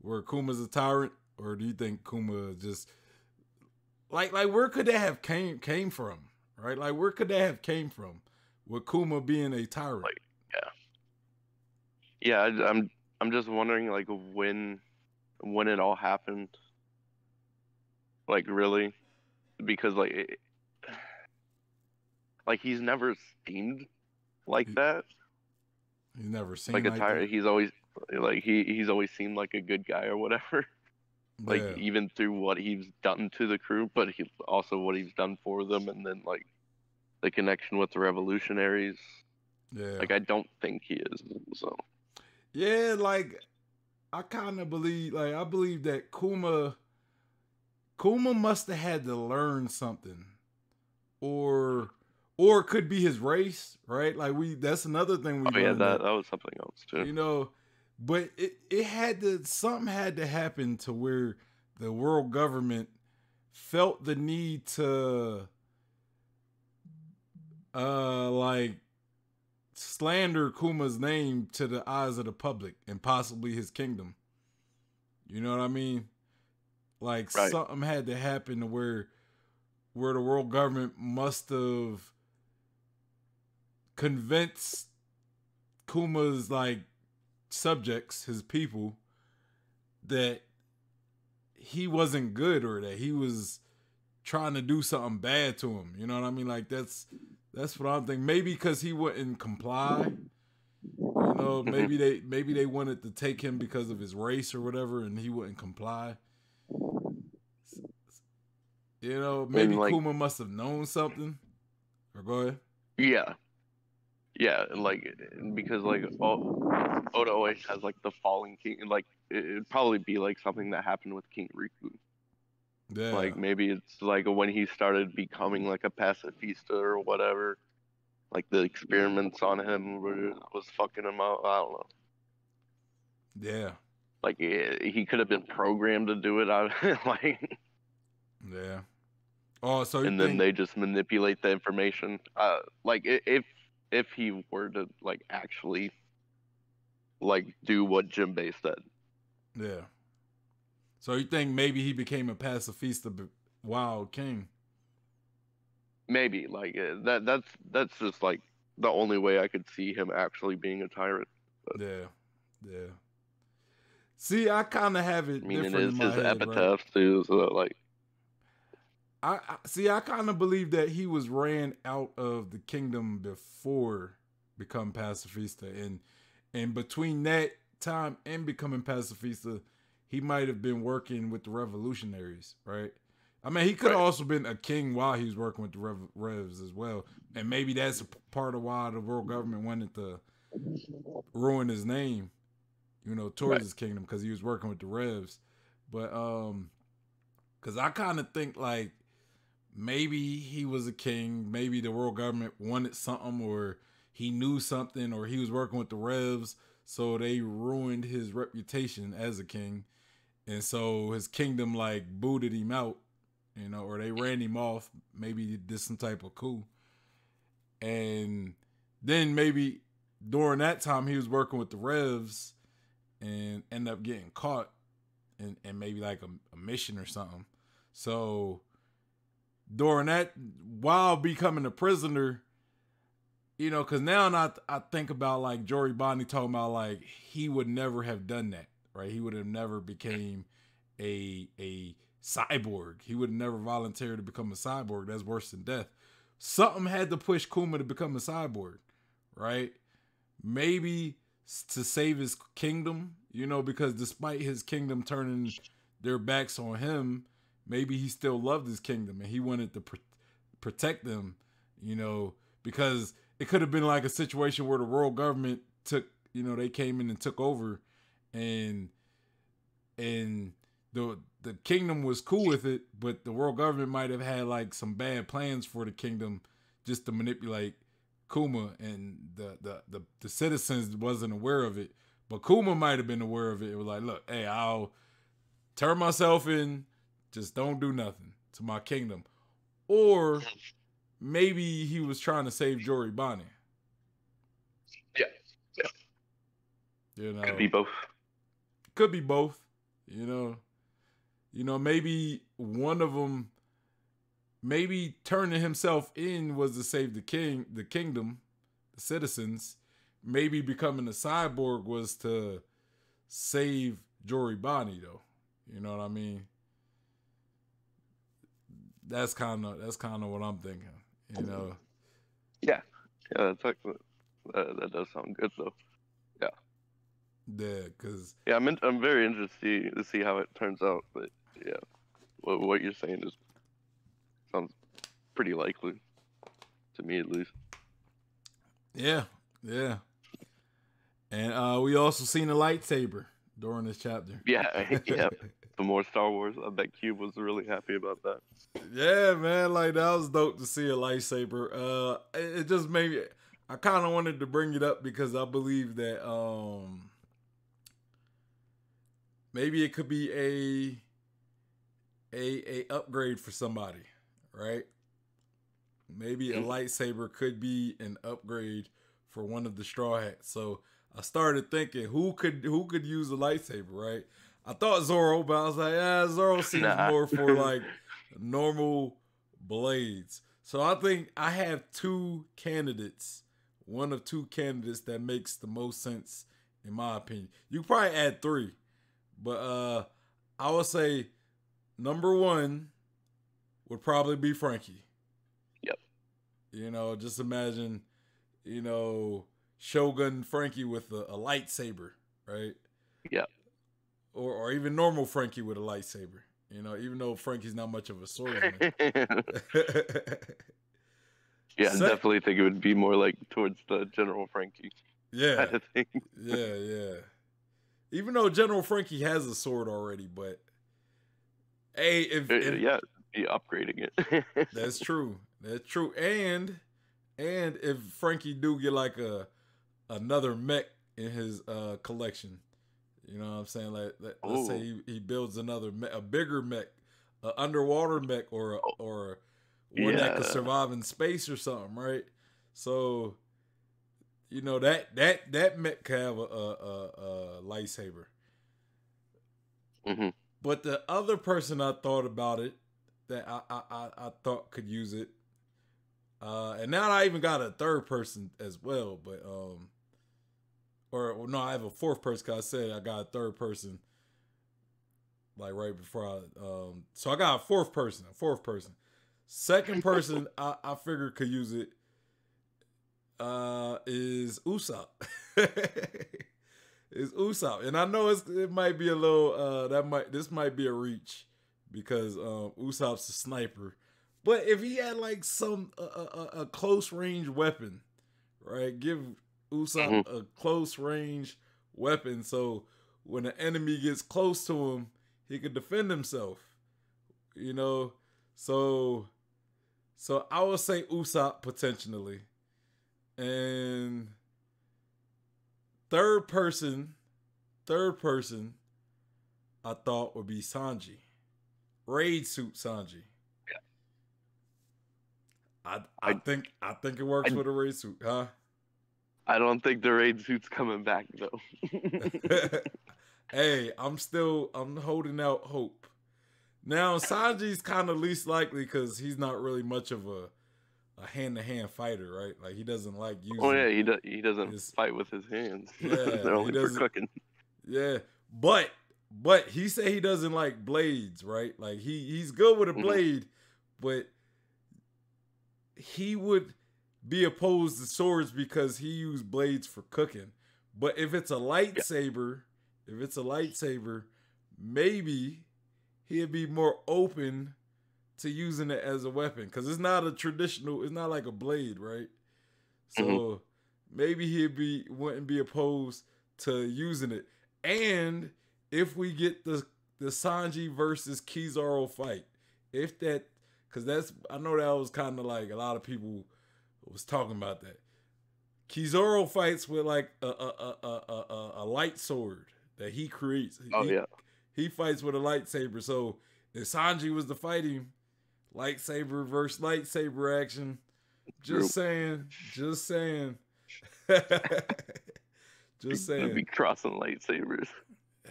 where Kuma's a tyrant, or do you think Kuma just like where could that have came from, right? Like, where could that have came from with Kuma being a tyrant? Like, yeah, I'm just wondering like when it all happened. Like, really, because like he's never seemed like that. He's never seen like a tyrant. He's always like he's always seemed like a good guy or whatever. Like, yeah, even through what he's done to the crew, but he also what he's done for them, and then like the connection with the revolutionaries. Yeah. Like, I don't think he is. So yeah, like I kind of believe that Kuma must have had to learn something, or it could be his race, right? Like, that's another thing we learned. That was something else too. You know, but it had to, something had to happen to where the world government felt the need to like slander Kuma's name to the eyes of the public and possibly his kingdom. You know what I mean? Like, right, something had to happen to where the world government must have convinced Kuma's like subjects, his people, that he wasn't good, or that he was trying to do something bad to him. You know what I mean? Like, that's what I'm thinking. Maybe because he wouldn't comply. You know, maybe they wanted to take him because of his race or whatever, and he wouldn't comply. You know, maybe like, Kuma must have known something. Or go ahead. Yeah. Yeah, like, because like Oda always has like the fallen king. Like, it'd probably be like something that happened with King Riku. Yeah. Like, maybe it's like when he started becoming like a pacifista or whatever, like the experiments on him was fucking him up. I don't know. Yeah. Like, he could have been programmed to do it. Like, yeah. Oh, so and then they just manipulate the information. Like, if he were to like actually like do what Jinbei said. Yeah. So you think maybe he became a pacifista wild king? Maybe, like, that's just like the only way I could see him actually being a tyrant. But yeah, yeah. See, I kind of have it. I mean, different it is in my his head, epitaph right? too. So like, I see. I kind of believe that he was ran out of the kingdom before become pacifista, and between that time and becoming pacifista, he might have been working with the revolutionaries, right? I mean, he could have also been a king while he was working with the revs as well. And maybe that's a part of why the world government wanted to ruin his name, you know, towards his kingdom, because he was working with the revs. But, because I kind of think, like, maybe he was a king. Maybe the world government wanted something, or he knew something, or he was working with the revs, so they ruined his reputation as a king. And so his kingdom like booted him out, you know, or they ran him off. Maybe he did some type of coup. And then maybe during that time he was working with the revs and ended up getting caught and maybe like a mission or something. So during that, while becoming a prisoner, You know, because now I think about, like, Jory Bonnie talking about, like, he would never have done that, right? He would have never became a cyborg. He would have never volunteered to become a cyborg. That's worse than death. Something had to push Kuma to become a cyborg, right? Maybe to save his kingdom, you know, because despite his kingdom turning their backs on him, maybe he still loved his kingdom and he wanted to protect them, you know, because it could have been like a situation where the world government took, you know, they came in and took over, and the kingdom was cool with it, but the world government might have had like some bad plans for the kingdom just to manipulate Kuma, and the citizens wasn't aware of it, but Kuma might have been aware of it. It was like, look, hey, I'll turn myself in, just don't do nothing to my kingdom. Or maybe he was trying to save Jory Bonnie. Yeah. You know, could be both. Could be both. You know, maybe one of them, maybe turning himself in was to save the king, the kingdom, the citizens. Maybe becoming a cyborg was to save Jory Bonnie, though. You know what I mean? That's kind of what I'm thinking. You know? Yeah, yeah. That's actually, that does sound good though. Yeah. Yeah, cause yeah, I'm very interested to see how it turns out. But yeah, what you're saying is sounds pretty likely to me, at least. Yeah, yeah. And we also seen a lightsaber during this chapter. Yeah, yeah. The more Star Wars, I bet Cube was really happy about that. Yeah, man, like that was dope to see a lightsaber. It just made me, I kind of wanted to bring it up because I believe that maybe it could be a upgrade for somebody, right? Maybe a lightsaber could be an upgrade for one of the Straw Hats. So I started thinking, who could use a lightsaber, right? I thought Zoro, but I was like, ah, Zoro seems more for like normal blades. So I think I have two candidates, one of two candidates that makes the most sense in my opinion. You probably add three, but I would say number one would probably be Frankie. Yep. You know, just imagine, you know, Shogun Frankie with a lightsaber, right? Yeah. Or even normal Frankie with a lightsaber. You know, even though Frankie's not much of a swordsman. Yeah, I definitely think it would be more like towards the General Frankie. Yeah. Kind of thing. Yeah, yeah. Even though General Frankie has a sword already, but hey, if yeah, be upgrading it. That's true. That's true. And if Frankie do get like another mech in his collection. You know what I'm saying? Like, let's say he builds another mech, a bigger mech, an underwater mech, or one that could survive in space or something, right? So, you know, that mech could have a lightsaber. Mm-hmm. But the other person I thought about it that I thought could use it, and now I even got a third person as well, but no, I have a fourth person because I said I got a third person like right before I so I got a fourth person. Second person I figured could use it is Usopp. It's Usopp. And I know it might be a little this might be a reach because Usopp's a sniper. But if he had like some a close range weapon, right? Give Usopp a close range weapon, so when an enemy gets close to him, he could defend himself. You know, so I would say Usopp potentially, and third person, I thought would be Sanji, raid suit Sanji. Yeah. I think it works with a raid suit, huh? I don't think the raid suit's coming back though. Hey, I'm holding out hope. Now Sanji's kind of least likely because he's not really much of a a hand-to-hand fighter, right? Like he doesn't like using. Oh yeah, he doesn't fight with his hands. Yeah, they're only for cooking. Yeah, but he said he doesn't like blades, right? Like he's good with a blade, but he would be opposed to swords because he used blades for cooking. But if it's a lightsaber, maybe he'd be more open to using it as a weapon, because it's not a traditional, it's not like a blade, right? So maybe he wouldn't be opposed to using it. And if we get the Sanji versus Kizaru fight, if that, because that's, I know that was kind of like a lot of people was talking about that. Kizaru fights with like a light sword that he creates. Oh, he fights with a lightsaber. So if Sanji was to fight him, lightsaber versus lightsaber action. Just saying. Just saying. We'll be crossing lightsabers.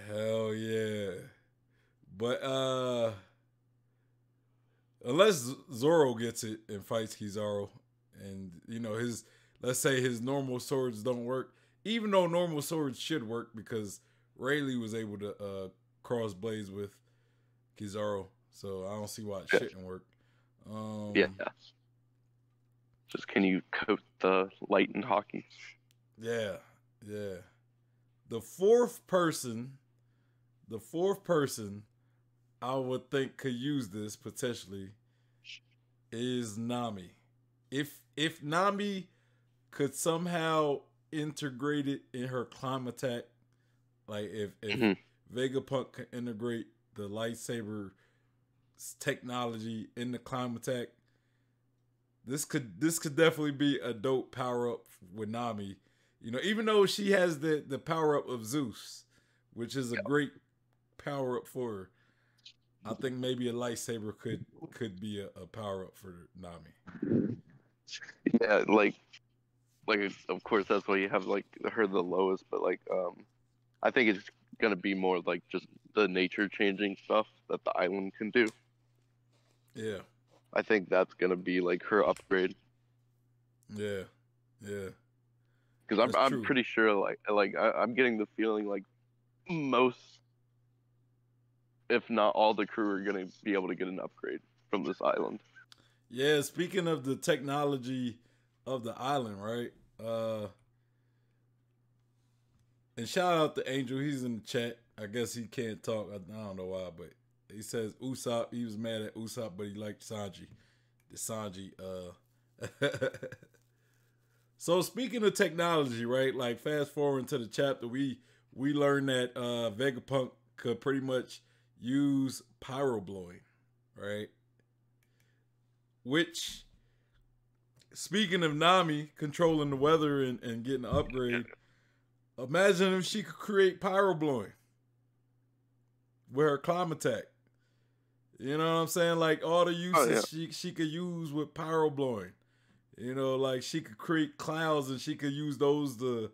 Hell yeah. But unless Zoro gets it and fights Kizaru, and you know, his, let's say his normal swords don't work, even though normal swords should work because Rayleigh was able to cross blades with Kizaru, so I don't see why it shouldn't work. Just can you coat the light in hockey? Yeah. The fourth person I would think could use this potentially is Nami. If Nami could somehow integrate it in her climatic, like if Vegapunk could integrate the lightsaber technology in the climatic, this could definitely be a dope power up with Nami. You know, even though she has the power up of Zeus, which is a great power up for her, I think maybe a lightsaber could be a power up for Nami. Yeah, like of course that's why you have like her the lowest, but like I think it's gonna be more like just the nature changing stuff that the island can do. Yeah, I think that's gonna be like her upgrade. Yeah. Because I'm pretty sure I'm getting the feeling like most, if not all, the crew are gonna be able to get an upgrade from this island. Yeah, speaking of the technology of the island, right? And shout out to Angel, he's in the chat. I guess he can't talk, I don't know why, but he says Usopp, he was mad at Usopp, but he liked Sanji. So speaking of technology, right? Like fast forward to the chapter, we learned that Vegapunk could pretty much use pyroblowing, right? Which, speaking of Nami controlling the weather and getting an upgrade, imagine if she could create pyroblowing with her climatic. You know what I'm saying? Like all the uses she could use with pyroblowing. You know, like she could create clouds and she could use those to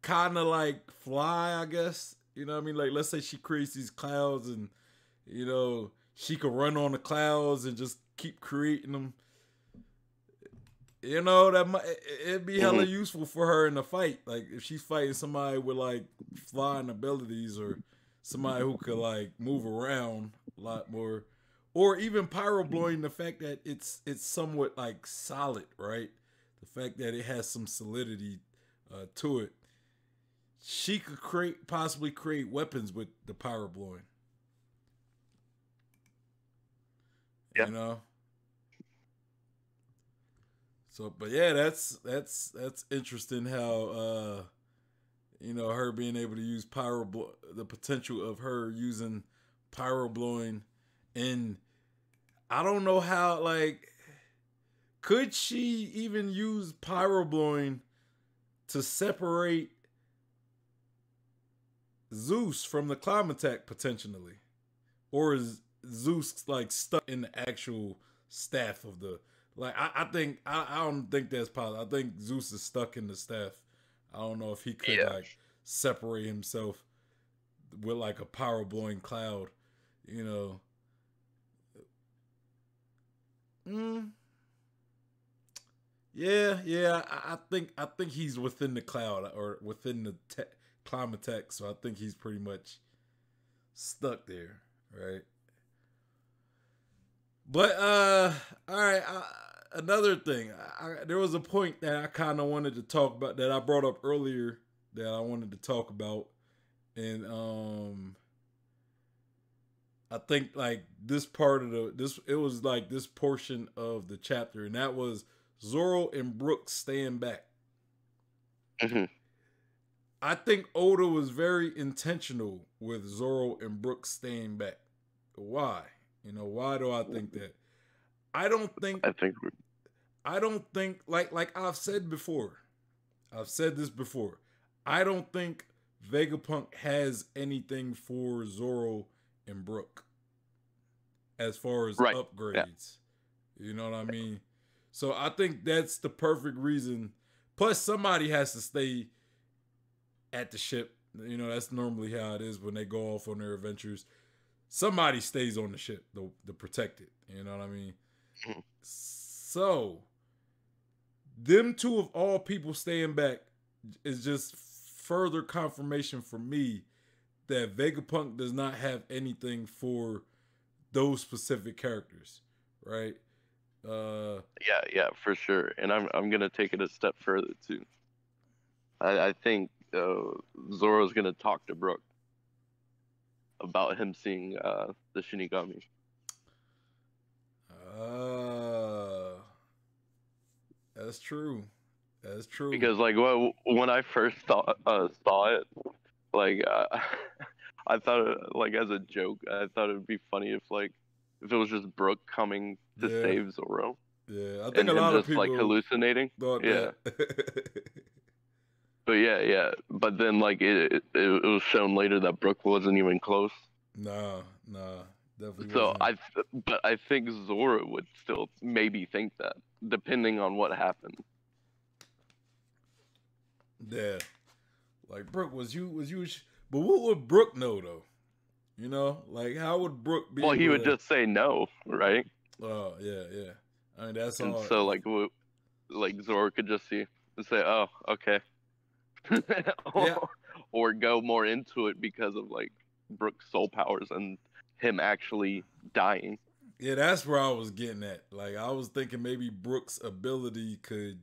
kind of like fly, I guess. You know what I mean? Like let's say she creates these clouds and, you know, she could run on the clouds and just keep creating them. You know, that might, it'd be hella useful for her in a fight. Like if she's fighting somebody with like flying abilities or somebody who could like move around a lot more, or even pyroblowing, the fact that it's somewhat like solid, right? The fact that it has some solidity to it. She could possibly create weapons with the pyroblowing. Yeah. You know? So, but yeah, that's interesting how, you know, her being able to use the potential of her using pyroblowing, and I don't know how, like, could she even use pyroblowing to separate Zeus from the Climatek potentially, or is Zeus like stuck in the actual staff of the? Like I don't think that's possible. I think Zeus is stuck in the staff. I don't know if he could like separate himself with like a power blowing cloud, you know. Yeah. I think he's within the cloud or within the climatex, so I think he's pretty much stuck there, right? But all right. Another thing, there was a point that I kind of wanted to talk about that I brought up earlier that I wanted to talk about, and I think like this part of it was like this portion of the chapter, and that was Zoro and Brook staying back. Mm-hmm. I think Oda was very intentional with Zoro and Brook staying back. Why? You know, why do I think that? I don't think like I've said before. I've said this before. I don't think Vegapunk has anything for Zoro and Brook as far as upgrades. Yeah. You know what I mean? So I think that's the perfect reason. Plus somebody has to stay at the ship. You know, that's normally how it is when they go off on their adventures. Somebody stays on the ship, the protected. You know what I mean? So them two of all people staying back is just further confirmation for me that Vegapunk does not have anything for those specific characters, right? Yeah, for sure. And I'm gonna take it a step further too. I think Zoro's gonna talk to Brook about him seeing the Shinigami. That's true. That's true. Because like when I first saw it, like I thought it, like as a joke, I thought it would be funny if it was just Brook coming to save Zoro. Yeah, I think and a lot of people like hallucinating. Yeah. But yeah. But then like it was shown later that Brook wasn't even close. Nah. Definitely so wasn't. I think Zoro would still maybe think that, depending on what happened. Yeah, like Brook, was you? But what would Brook know though? You know, like how would Brook be? Well, he would just say no, right? Oh yeah. I mean that's all. And so like Zoro could just say, oh okay, or go more into it because of like Brook's soul powers and him actually dying. Yeah, that's where I was getting at. Like I was thinking maybe Brook's ability could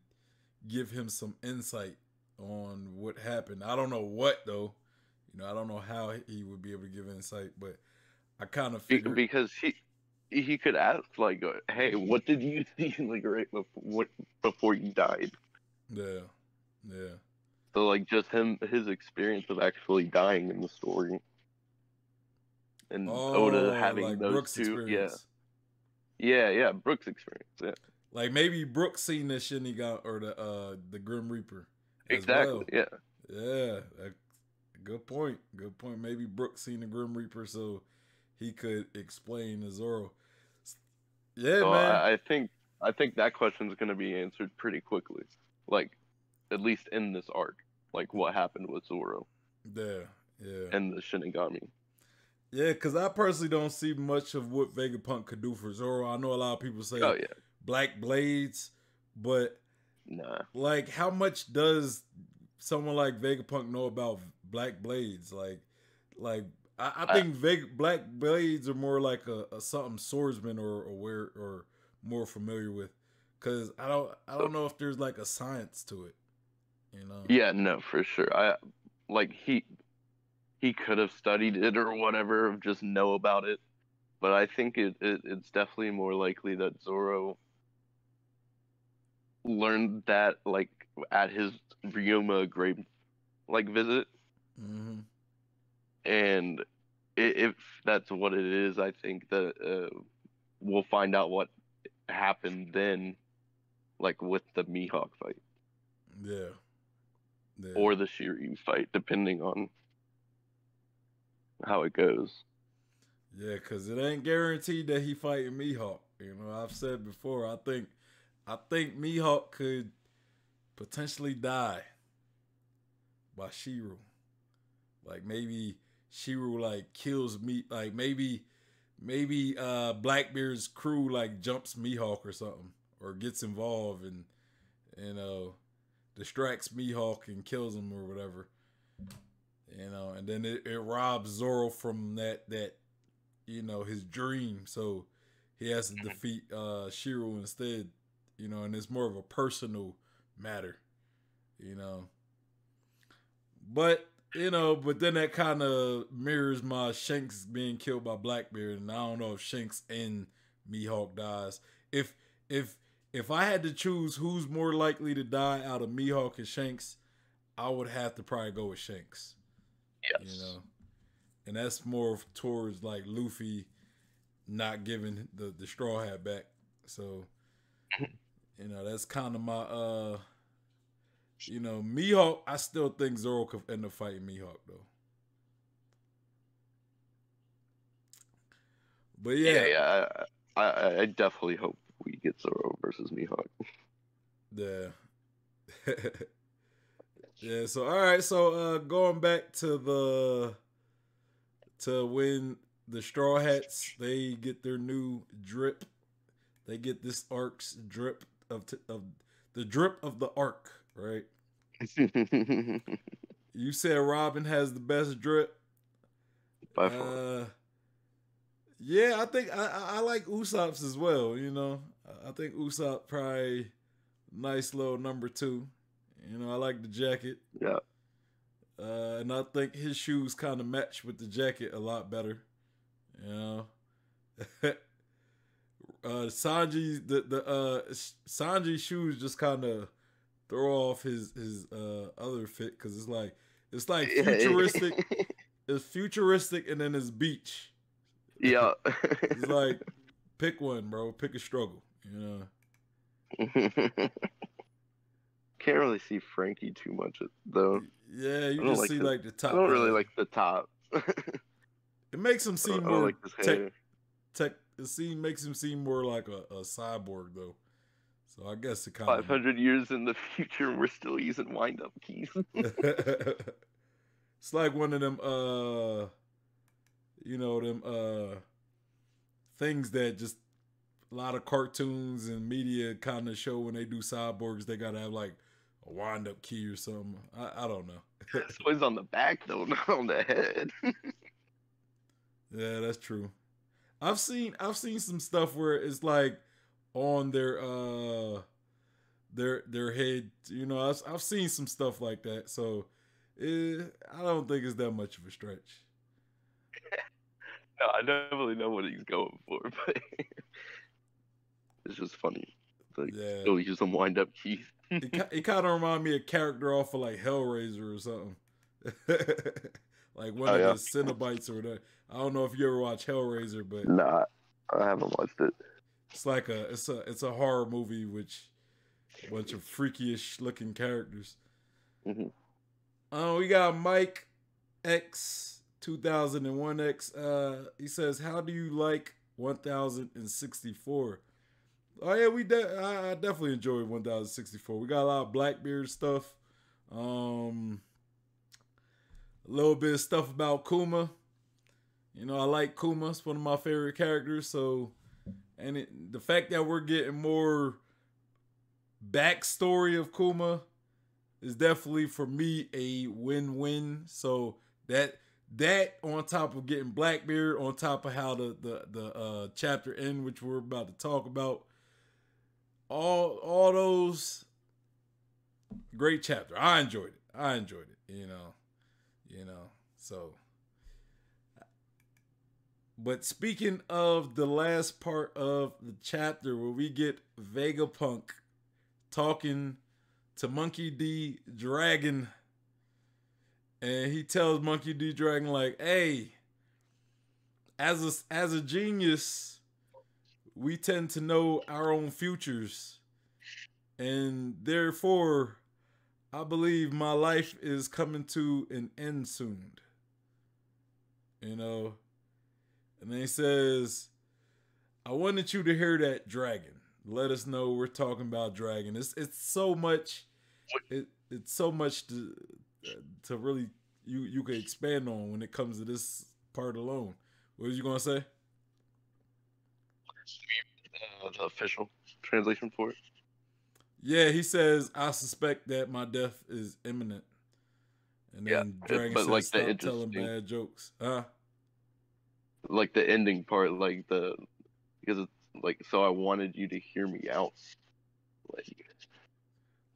give him some insight on what happened. I don't know what though. You know, I don't know how he would be able to give insight, but I kind of figured because he could ask like, "Hey, what did you see like right before you died?" Yeah. So like just his experience of actually dying in the story. And Oda having like those Brook's two, experience. Yeah, Brook's experience, Like maybe Brook seen the Shinigami or the Grim Reaper. Exactly, well. Yeah. Good point. Maybe Brook seen the Grim Reaper, so he could explain to Zoro. Yeah, so man. I think that question's gonna be answered pretty quickly. Like, at least in this arc, like what happened with Zoro. Yeah. And the Shinigami. Yeah, because I personally don't see much of what Vegapunk could do for Zoro. I know a lot of people say Black Blades, but like how much does someone like Vegapunk know about Black Blades? Like I think Black Blades are more like a something swordsman or more familiar with, because I don't know if there's like a science to it, you know? Yeah, no, for sure. He could have studied it or whatever, just know about it. But I think it's definitely more likely that Zoro learned that like at his Ryoma grave visit. Mm-hmm. And if that's what it is, I think that we'll find out what happened then, like with the Mihawk fight. Yeah. Or the Shiryu fight, depending on how it goes. Yeah, because it ain't guaranteed that he fighting Mihawk. You know, I've said before, I think Mihawk could potentially die by Shiryu. Like maybe Shiryu like kills me, like maybe Blackbeard's crew like jumps Mihawk or something, or gets involved and and distracts Mihawk and kills him or whatever. You know, and then it robs Zoro from that you know, his dream. So he has to defeat Shiro instead, you know, and it's more of a personal matter, you know. But, you know, but then that kind of mirrors my Shanks being killed by Blackbeard, and I don't know if Shanks and Mihawk dies. If I had to choose who's more likely to die out of Mihawk and Shanks, I would have to probably go with Shanks. Yes. You know, and that's more towards like Luffy not giving the straw hat back. So, you know, that's kind of my, you know, Mihawk. I still think Zoro could end up fighting Mihawk though. But yeah, I definitely hope we get Zoro versus Mihawk. Yeah. Yeah. So all right. So going back to when the Straw Hats, they get their new drip. They get this arc's drip of the drip of the arc, right? You said Robin has the best drip. By far. Yeah, I think I like Usopp's as well, you know. I think Usopp probably nice little number 2. You know, I like the jacket. Yeah. And I think his shoes kind of match with the jacket a lot better. You know. Sanji Sanji's shoes just kind of throw off his other fit, cuz it's like futuristic. It's futuristic and then it's beach. Yeah. It's like, pick one, bro. Pick a struggle, you know. Can't really see Frankie too much though. Yeah, you just see like the top. I don't really like the top. It makes him seem more like tech. It makes him seem more like a cyborg though. So I guess it kind of 500 years in the future and we're still using wind up keys. It's like one of them you know, them things that just a lot of cartoons and media kind of show when they do cyborgs, they gotta have like a wind up key or something. I don't know. It's always on the back though, not on the head. Yeah, that's true. I've seen some stuff where it's like on their head. You know, I've seen some stuff like that. So I don't think it's that much of a stretch. No, I definitely know what he's going for, but it's just funny. Like, yeah. Still use some wind up keys. It kind of reminds me of a character off of like Hellraiser or something. Like one of the Cenobites or whatever. I don't know if you ever watch Hellraiser, but nah, I haven't watched it. It's like it's a horror movie which a bunch of freakish looking characters. We got Mike X 2001 X. He says, "How do you like 1064?" Oh yeah, I definitely enjoyed 1064. We got a lot of Blackbeard stuff. A little bit of stuff about Kuma. You know, I like Kuma. It's one of my favorite characters. So, and the fact that we're getting more backstory of Kuma is definitely, for me, a win-win. So that on top of getting Blackbeard, on top of how the chapter end, which we're about to talk about, all those, great chapter. I enjoyed it. You know. So, but speaking of the last part of the chapter where we get Vegapunk talking to Monkey D. Dragon, and he tells Monkey D. Dragon like, "Hey, as a genius, we tend to know our own futures, and therefore, I believe my life is coming to an end soon." You know? And then he says, "I wanted you to hear that, Dragon. Let us know we're talking about Dragon." It's so much, it's so much to really you can expand on when it comes to this part alone. What was you gonna say? The official translation for it. Yeah, he says, I suspect that my death is imminent. And then Dragon says, like, stop telling bad jokes. Huh? Like the ending part, like the... Because it's like, so I wanted you to hear me out. Like...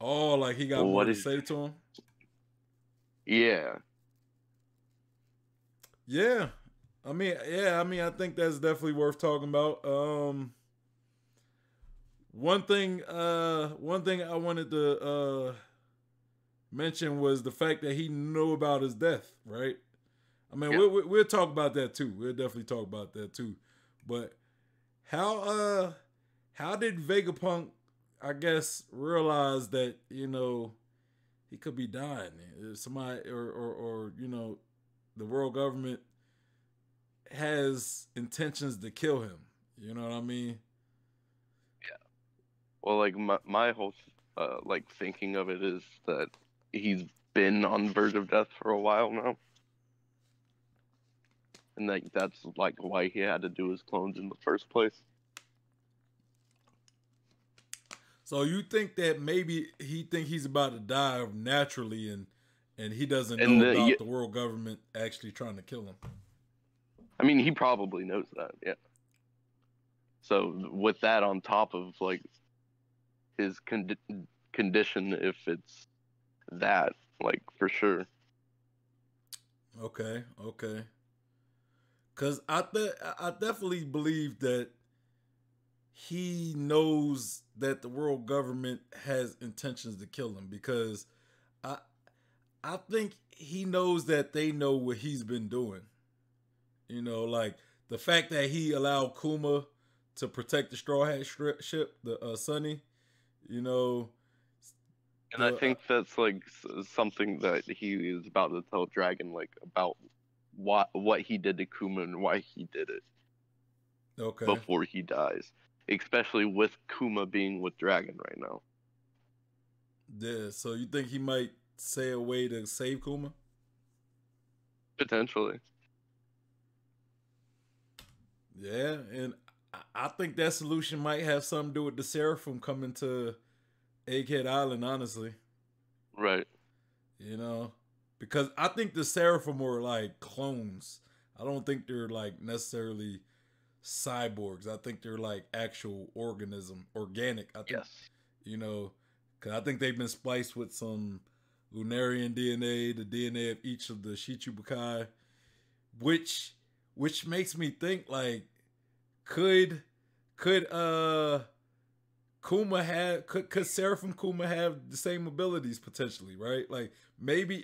Oh, like he got more to say to him? Yeah. Yeah. I mean, I think that's definitely worth talking about. One thing I wanted to mention was the fact that he knew about his death, right? I mean, we'll talk about that too. We'll definitely talk about that too. But how did Vegapunk, I guess, realize that, you know, he could be dying? Somebody or you know, the world government has intentions to kill him. You know what I mean? Well, like, my whole, like, thinking of it is that he's been on the verge of death for a while now. And, like, that's, like, why he had to do his clones in the first place. So you think that maybe he's about to die naturally and he doesn't know about the world government actually trying to kill him? I mean, he probably knows that, yeah. So with that on top of, like... his condition, if it's that, like, for sure. Okay. Because I definitely believe that he knows that the world government has intentions to kill him, because I think he knows that they know what he's been doing. You know, like, the fact that he allowed Kuma to protect the Straw Hat ship, the Sunny. You know, and I think that's like something that he is about to tell Dragon, like, about what he did to Kuma and why he did it. Okay. Before he dies, especially with Kuma being with Dragon right now. Yeah. So you think he might say a way to save Kuma? Potentially. Yeah, and I think that solution might have something to do with the Seraphim coming to Egghead Island, honestly. Right. You know, because I think the Seraphim were like clones. I don't think they're like necessarily cyborgs. I think they're like actual organic. I think, you know, because I think they've been spliced with some Lunarian DNA, the DNA of each of the Shichibukai, which makes me think, like, Could Seraphim Kuma have the same abilities potentially, right? Like, maybe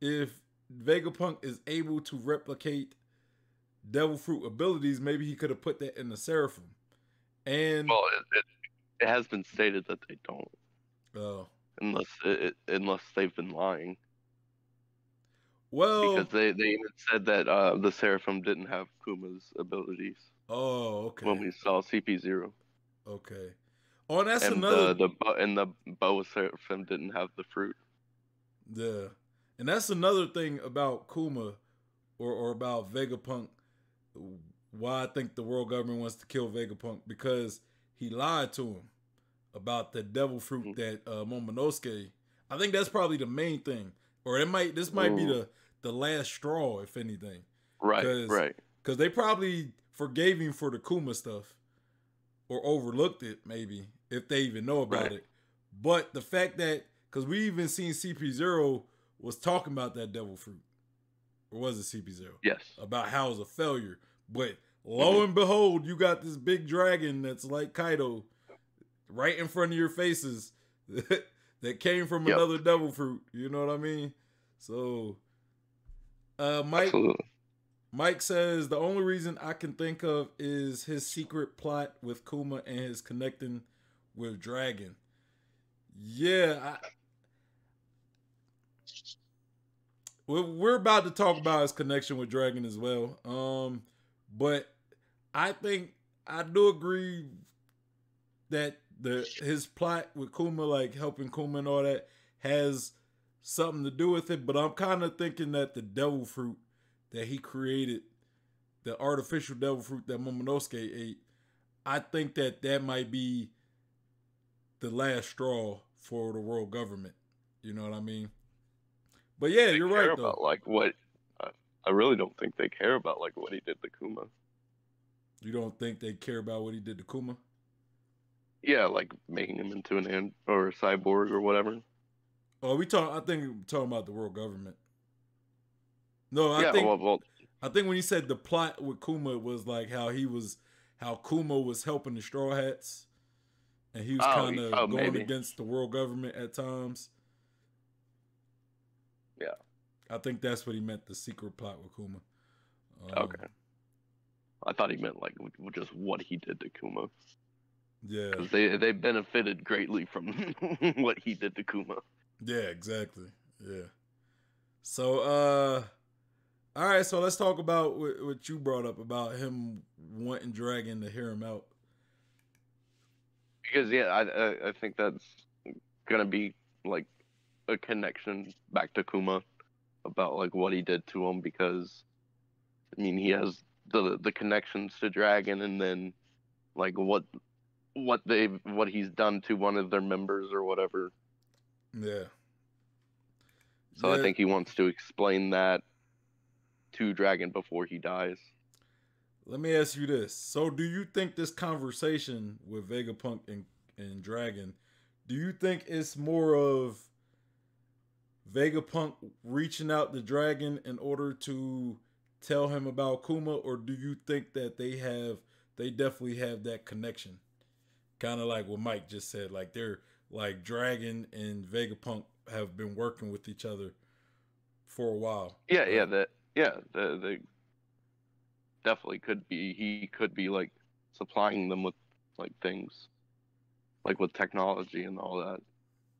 if Vegapunk is able to replicate Devil Fruit abilities, maybe he could have put that in the Seraphim. And well, it has been stated that they don't. Oh, unless they've been lying. Well, because they even said that the Seraphim didn't have Kuma's abilities. Oh, okay. When we saw CP0. Okay. Oh, that's another... And the Boa Seraphim didn't have the fruit. Yeah. And that's another thing about Kuma, or about Vegapunk, why I think the world government wants to kill Vegapunk, because he lied to him about the devil fruit that Momonosuke... I think that's probably the main thing. Or this might be the last straw, if anything. Right. Because they probably... forgave him for the Kuma stuff, or overlooked it, maybe, if they even know about it. But the fact that, because we even seen CP0 was talking about that devil fruit, or was it CP0? Yes. About how it was a failure. But lo and behold, you got this big dragon that's like Kaido right in front of your faces that came from another devil fruit. You know what I mean? So, Mike... Absolutely. Mike says, the only reason I can think of is his secret plot with Kuma and his connecting with Dragon. Yeah. We're about to talk about his connection with Dragon as well. But I think I do agree that his plot with Kuma, like helping Kuma and all that, has something to do with it. But I'm kind of thinking that the devil fruit that he created, the artificial devil fruit that Momonosuke ate, I think that might be the last straw for the world government. You know what I mean? But yeah, you're right though. About, like, what, I really don't think they care about like what he did to Kuma. You don't think they care about what he did to Kuma? Yeah, like making him into an ant or a cyborg or whatever. Oh, we talking? I think we're talking about the world government. No, I think when you said the plot with Kuma was like how Kuma was helping the Straw Hats, and he was kind of going against the world government at times. Yeah, I think that's what he meant—the secret plot with Kuma. Okay, I thought he meant like just what he did to Kuma. Yeah, because they benefited greatly from what he did to Kuma. Yeah, exactly. Yeah. So, all right. So let's talk about what you brought up about him wanting Dragon to hear him out. Because yeah, I think that's gonna be like a connection back to Kuma about like what he did to him, because I mean he has the connections to Dragon, and then like what he's done to one of their members or whatever. Yeah. So yeah. I think he wants to explain that to Dragon before he dies. Let me ask you this. So do you think this conversation with Vegapunk and Dragon, do you think it's more of Vegapunk reaching out to Dragon in order to tell him about Kuma, or do you think that they definitely have that connection? Kind of like what Mike just said, like they're like Dragon and Vegapunk have been working with each other for a while. Yeah, yeah, they definitely could be. He could be like supplying them with like things, like with technology and all that.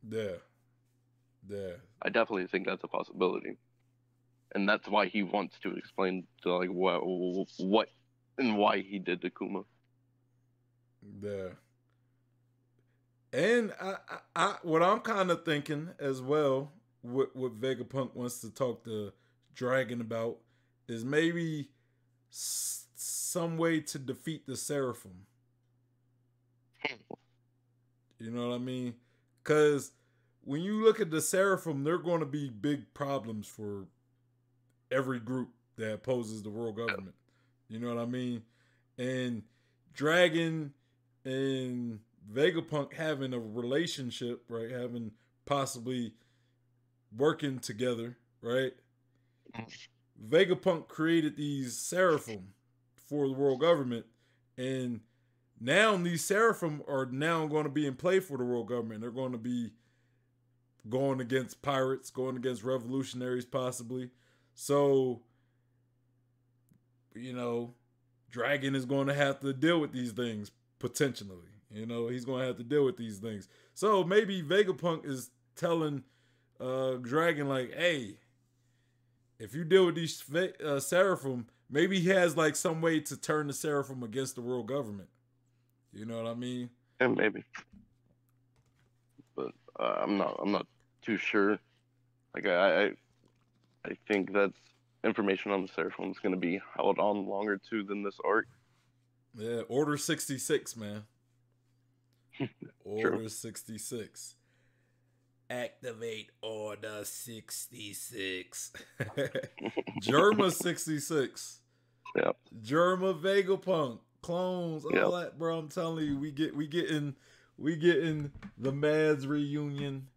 Yeah, yeah. I definitely think that's a possibility, and that's why he wants to explain to like what and why he did to Kuma. Yeah. And what I'm kind of thinking as well, what Vegapunk wants to talk to Dragon about, is maybe some way to defeat the Seraphim. You know what I mean? Because when you look at the Seraphim, they're going to be big problems for every group that opposes the world government. You know what I mean? And Dragon and Vegapunk having a relationship, right? Having possibly working together, right? Vegapunk created these Seraphim for the world government, and now these Seraphim are now going to be in play for the world government. They're going to be going against pirates, going against revolutionaries possibly. So, you know, Dragon is going to have to deal with these things potentially. You know, he's going to have to deal with these things. So maybe Vegapunk is telling Dragon, like, hey, if you deal with these Seraphim, maybe he has, like, some way to turn the Seraphim against the world government. You know what I mean? Yeah, maybe. But I'm not too sure. Like, I think that's information on the Seraphim is going to be held on longer, too, than this arc. Yeah, Order 66, man. Order True. 66. Activate Order 66. Germa 66. Yep. Germa, Vegapunk, clones, all that, bro. I'm telling you, we getting the Mads reunion,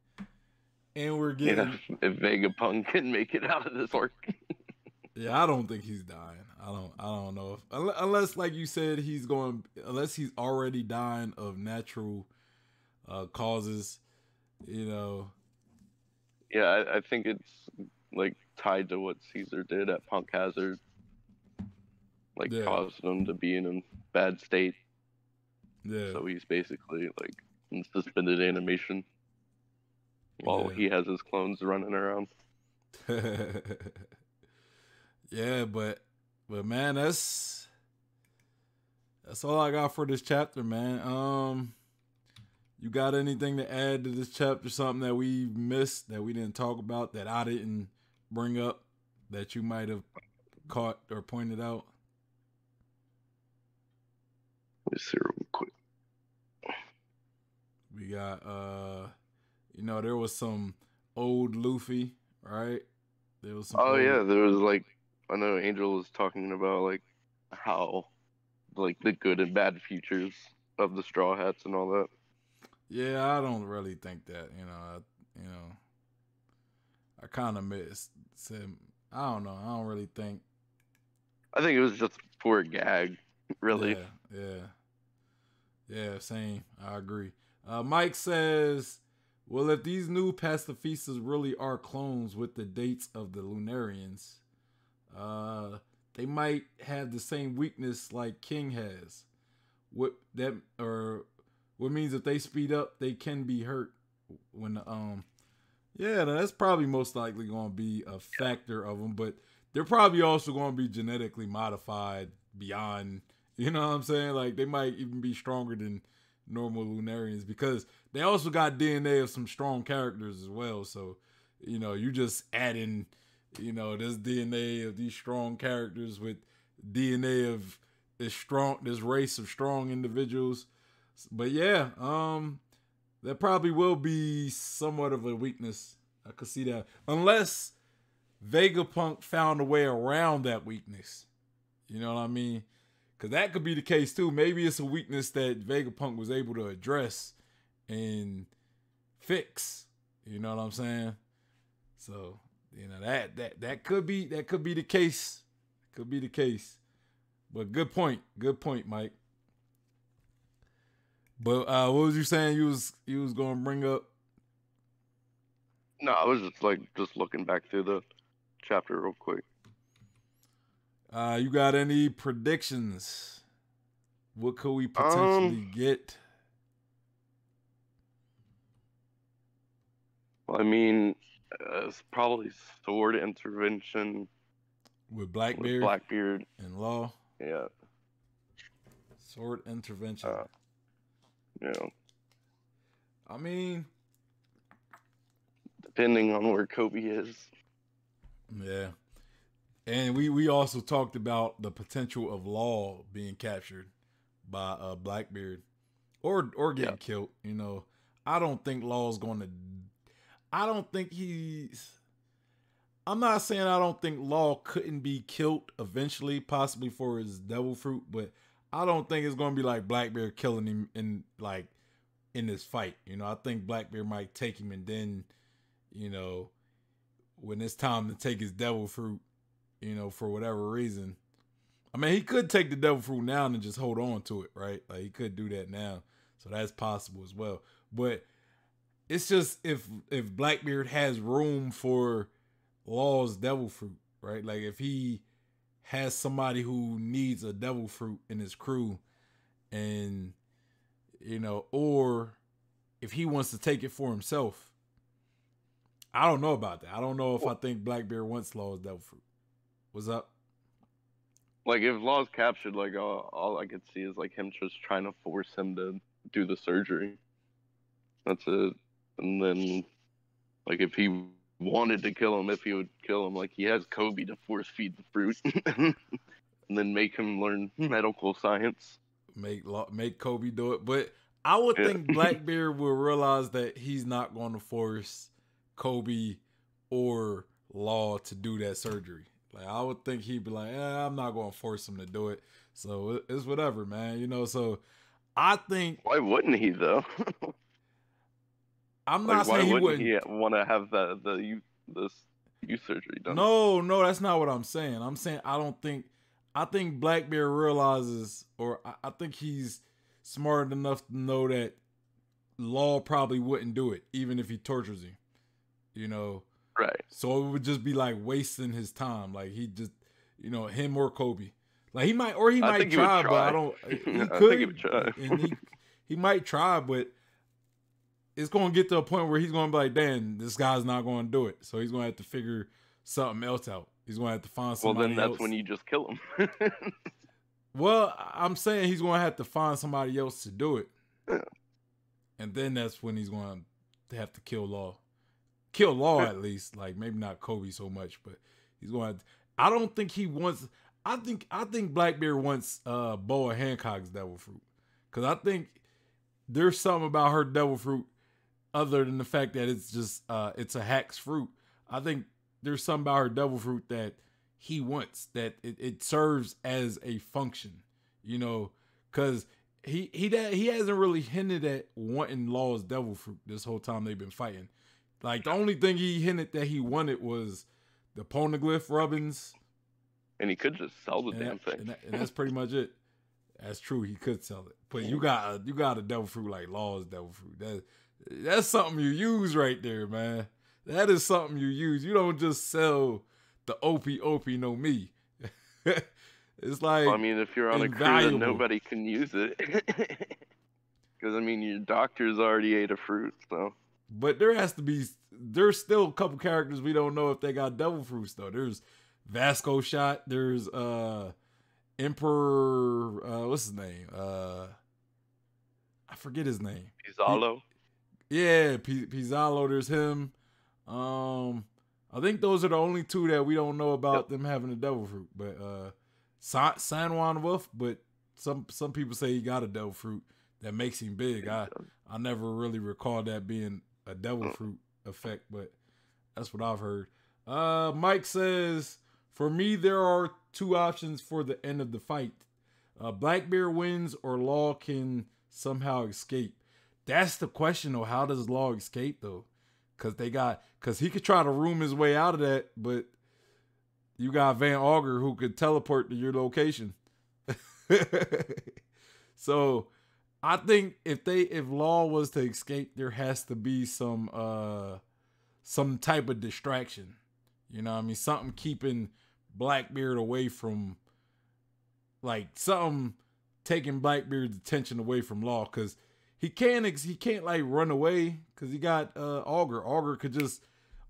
and we're getting if Vegapunk can make it out of this arc. Yeah, I don't think he's dying. I don't know if, unless like you said, unless he's already dying of natural causes, you know. Yeah, I think it's like tied to what Caesar did at Punk Hazard, like caused him to be in a bad state. Yeah. So he's basically like in suspended animation while he has his clones running around. Yeah, but man, that's all I got for this chapter, man. You got anything to add to this chapter? Something that we missed, that we didn't talk about, that I didn't bring up, that you might have caught or pointed out? Let's see real quick. We got, you know, there was some old Luffy, right? There was some there was like, I know Angel was talking about like how like the good and bad futures of the Straw Hats and all that. Yeah, I don't really think that, you know, I kind of said, I don't know. I don't really think. I think it was just for a gag, really. Yeah, same. I agree. Mike says, well, if these new Pacifistas really are clones with the dates of the Lunarians, they might have the same weakness like King has. What means if they speed up, they can be hurt when the yeah, that's probably most likely going to be a factor of them, but they're probably also going to be genetically modified beyond, you know what I'm saying? Like, they might even be stronger than normal Lunarians because they also got DNA of some strong characters as well. So, you know, you just adding, you know, this DNA of these strong characters with DNA of this race of strong individuals. But yeah, that probably will be somewhat of a weakness. I could see that. Unless Vegapunk found a way around that weakness. You know what I mean? Because that could be the case too. Maybe it's a weakness that Vegapunk was able to address and fix. You know what I'm saying? So, you know, that could be the case. Could be the case. But good point. Good point, Mike. But what was you saying? You was gonna bring up? No, I was just looking back through the chapter real quick. You got any predictions? What could we potentially get? Well, I mean, it's probably S.W.O.R.D. intervention with Blackbeard. With Blackbeard and Law. Yeah. S.W.O.R.D. intervention. Yeah. I mean, depending on where Kobe is. Yeah. And we also talked about the potential of Law being captured by Blackbeard or getting killed, you know. I don't think Law's going to I'm not saying I don't think Law couldn't be killed eventually, possibly for his devil fruit, but I don't think it's going to be like Blackbeard killing him in this fight. You know, I think Blackbeard might take him and then, you know, when it's time to take his devil fruit, you know, for whatever reason. I mean, he could take the devil fruit now and just hold on to it, right? Like, he could do that now. So that's possible as well. But it's just if Blackbeard has room for Law's devil fruit, right? Like, if he has somebody who needs a devil fruit in his crew, and, you know, or if he wants to take it for himself, I don't know about that. I don't know if I think Blackbeard wants Law's devil fruit. What's up? Like, if Law's captured, like, all I could see is like him just trying to force him to do the surgery. That's it. And then, like, if he wanted to kill him, if he would kill him, like, he has Kobe to force feed the fruit and then make him learn medical science, make Kobe do it. But I would think Blackbeard will realize that he's not going to force Kobe or Law to do that surgery. Like, I would think he'd be like, I'm not going to force him to do it, so it's whatever, man, you know. So I think, why wouldn't he though? I'm not saying he wouldn't want to have the youth surgery done. No, that's not what I'm saying. I'm saying I think Blackbeard realizes, or I think he's smart enough to know that Law probably wouldn't do it, even if he tortures him. You know, right? So it would just be like wasting his time. Like, he just, you know, him or Kobe. Like, he might try, but I don't. He could, I think he would try, and he might try, but it's going to get to a point where he's going to be like, damn, this guy's not going to do it. So he's going to have to figure something else out. He's going to have to find somebody else. Well, then that's when you just kill him. Well, I'm saying he's going to have to find somebody else to do it. Yeah. And then that's when he's going to have to kill Law. Kill Law, at least. Like, maybe not Kobe so much, but he's going to have to. I don't think he wants... I think Blackbeard wants Boa Hancock's devil fruit. Because I think there's something about her devil fruit, other than the fact that it's just it's a hack's fruit. I think there's something about her devil fruit that he wants, that it serves as a function, you know, because he hasn't really hinted at wanting Law's devil fruit this whole time they've been fighting. Like, the only thing he hinted that he wanted was the Poneglyph rubbins. And he could just sell the damn thing. And that's pretty much it. That's true. He could sell it. But you got a devil fruit like Law's devil fruit. That's something you use right there, man. That is something you use. You don't just sell the OP no me. It's like, well, I mean, if you're on a crew, nobody can use it. Because, I mean, your doctor's already ate a fruit, so. But there's still a couple characters we don't know if they got devil fruits, though. There's Vasco Shot. There's Emperor, what's his name? I forget his name. Pizalo. Pizalo. There's him. I think those are the only two that we don't know about them having a devil fruit. But San Juan Wolf, but some people say he got a devil fruit that makes him big. I never really recall that being a devil fruit effect, but that's what I've heard. Mike says, for me, there are two options for the end of the fight. Blackbeard wins or Law can somehow escape. That's the question, though. How does Law escape, though? Because he could try to room his way out of that, but you got Van Augur who could teleport to your location. So I think if Law was to escape, there has to be some type of distraction. You know what I mean? Something keeping Blackbeard away from, like, something taking Blackbeard's attention away from Law, because he can't like run away, because he got Augur. Augur could just,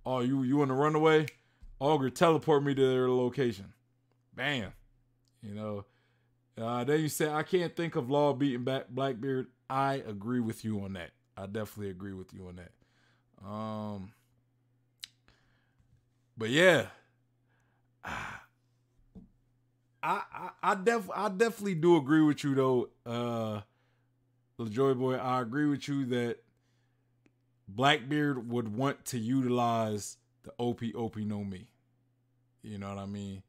oh, you want to run away? Augur, teleport me to their location. Bam. You know. Then you say, I can't think of Law beating back Blackbeard. I agree with you on that. I definitely agree with you on that. But yeah, I definitely do agree with you though, La Joy Boy. I agree with you that Blackbeard would want to utilize the OP no me. You know what I mean?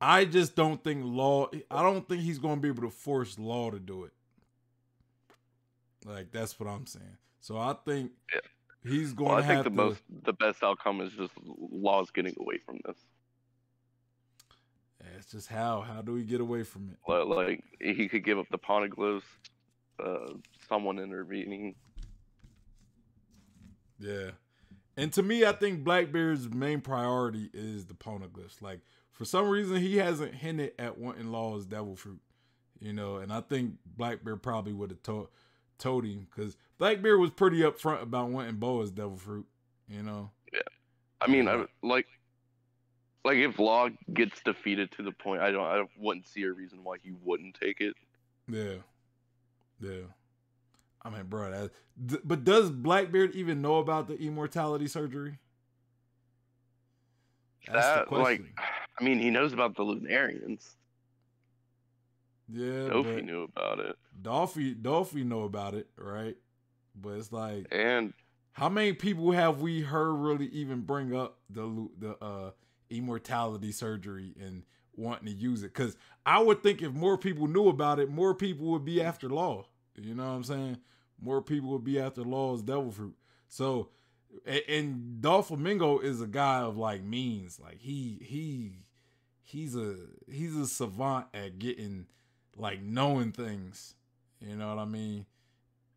I just don't think Law, I don't think he's going to be able to force Law to do it. Like, that's what I'm saying. So I think he's going to have to. I think the best outcome is just Law's getting away from this. Yeah, it's just how do we get away from it? Like, he could give up the Poneglyphs, someone intervening. Yeah. And to me, I think Blackbeard's main priority is the Poneglyphs. Like, for some reason, he hasn't hinted at wanting Law's devil fruit, you know, and I think Blackbeard probably would have told him, because Blackbeard was pretty upfront about wanting Boa's devil fruit, you know. Yeah, I mean, I like if Law gets defeated to the point, I wouldn't see a reason why he wouldn't take it. Yeah, yeah. I mean, bro, but does Blackbeard even know about the immortality surgery? That's the question. Like, I mean, he knows about the Lunarians. Yeah, Dolphy knew about it. Dolphy know about it, right? But it's like, and how many people have we heard really even bring up the immortality surgery and wanting to use it? Because I would think if more people knew about it, more people would be after Law. You know what I'm saying? More people would be after Law's devil fruit. So, and Doflamingo is a guy of like means. Like he's a savant at getting, like, knowing things, you know what I mean?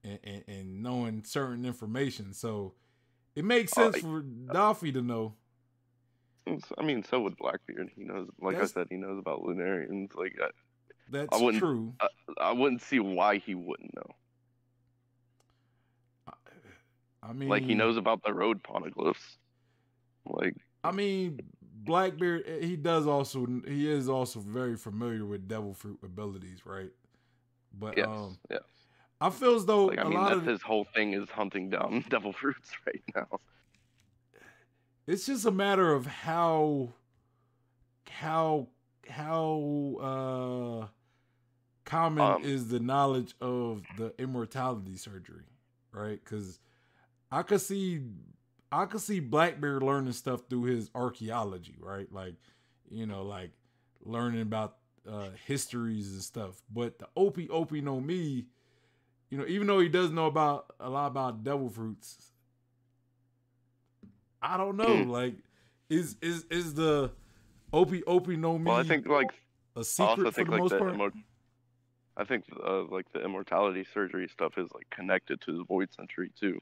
And knowing certain information. So it makes sense for Dolphy to know. I mean, so would Blackbeard. He knows, like I said, he knows about Lunarians. Like, that's true. I wouldn't see why he wouldn't know. I mean, like, he knows about the road Poneglyphs. Like, I mean, Blackbeard, he is also very familiar with devil fruit abilities, right? But yes, I feel as though, like, I mean, his whole thing is hunting down devil fruits right now. It's just a matter of how Common is the knowledge of the immortality surgery, right? Because I could see Blackbeard learning stuff through his archaeology, right? Like, you know, like learning about histories and stuff. But the OP no me, you know, even though he does know a lot about devil fruits, I don't know. Like, is the OP no me? Well, I think like a secret for the most part. I think like the immortality surgery stuff is like connected to the Void Century too,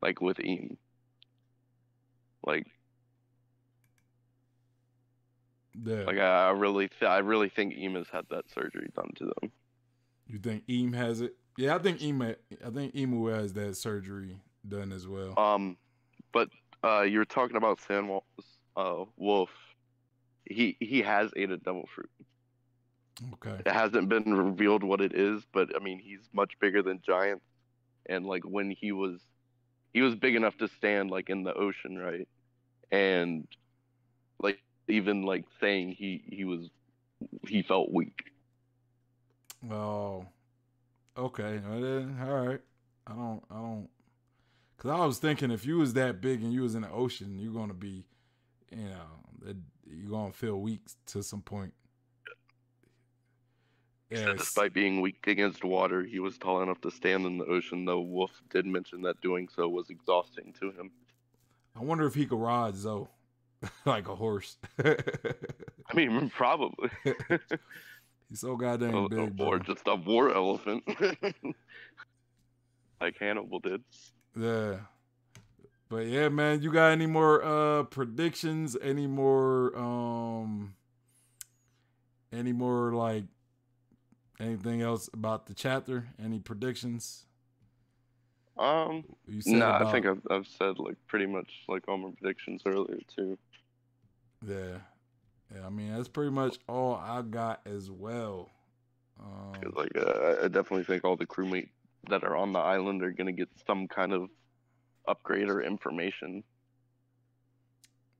like with Eam. Like, yeah. Like I really think Eam has had that surgery done to them. You think Eam has it? Yeah, I think Emu has that surgery done as well. But you were talking about Sand Wolf. He has ate a devil fruit. Okay. It hasn't been revealed what it is, but I mean, he's much bigger than giants, and like when he was big enough to stand like in the ocean, right? And like even like saying he felt weak. Oh, okay. All right. I don't, because I was thinking if you was that big and you was in the ocean, you're gonna be, you know, you're gonna feel weak to some point. Yeah, despite being weak against water, he was tall enough to stand in the ocean, though Wolf did mention that doing so was exhausting to him. I wonder if he could ride, though. Like a horse. I mean, probably. He's so goddamn big. Or just a war elephant. Like Hannibal did. Yeah. But yeah, man, you got any more predictions? Any more like anything else about the chapter? Any predictions? I think I've said like pretty much like all my predictions earlier too. Yeah. I mean, that's pretty much all I got as well. I definitely think all the crewmates that are on the island are gonna get some kind of upgrade or information.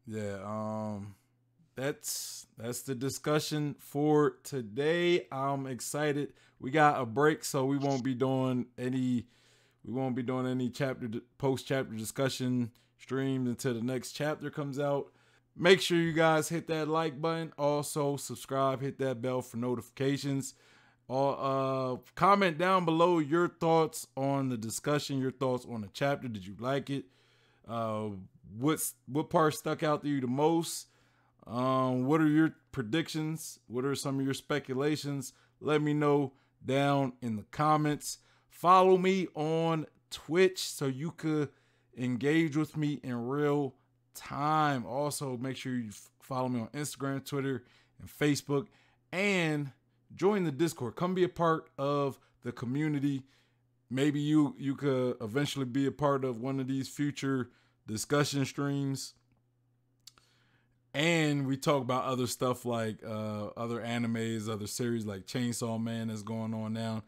Yeah. That's the discussion for today. I'm excited. We got a break, so we won't be doing any post chapter discussion streams until the next chapter comes out. Make sure you guys hit that like button. Also subscribe, hit that bell for notifications. Comment down below your thoughts on the discussion, your thoughts on the chapter. Did you like it? What part stuck out to you the most? What are your predictions? What are some of your speculations? Let me know down in the comments. Follow me on Twitch so you could engage with me in real time. Also, make sure you follow me on Instagram, Twitter, and Facebook, and join the Discord. Come be a part of the community. Maybe you could eventually be a part of one of these future discussion streams. And we talk about other stuff like other animes, other series like Chainsaw Man that's going on now.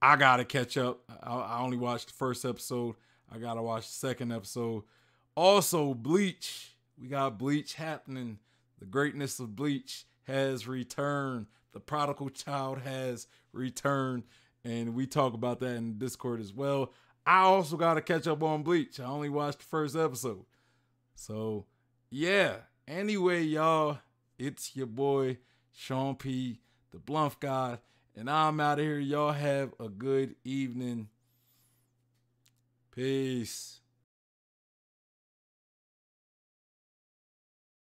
I got to catch up. I only watched the first episode. I got to watch the second episode. Also, Bleach. We got Bleach happening. The greatness of Bleach has returned. The prodigal child has returned. And we talk about that in Discord as well. I also got to catch up on Bleach. I only watched the first episode. So, yeah. Anyway, y'all, it's your boy, Sean P, the Blunt God, and I'm out of here. Y'all have a good evening. Peace.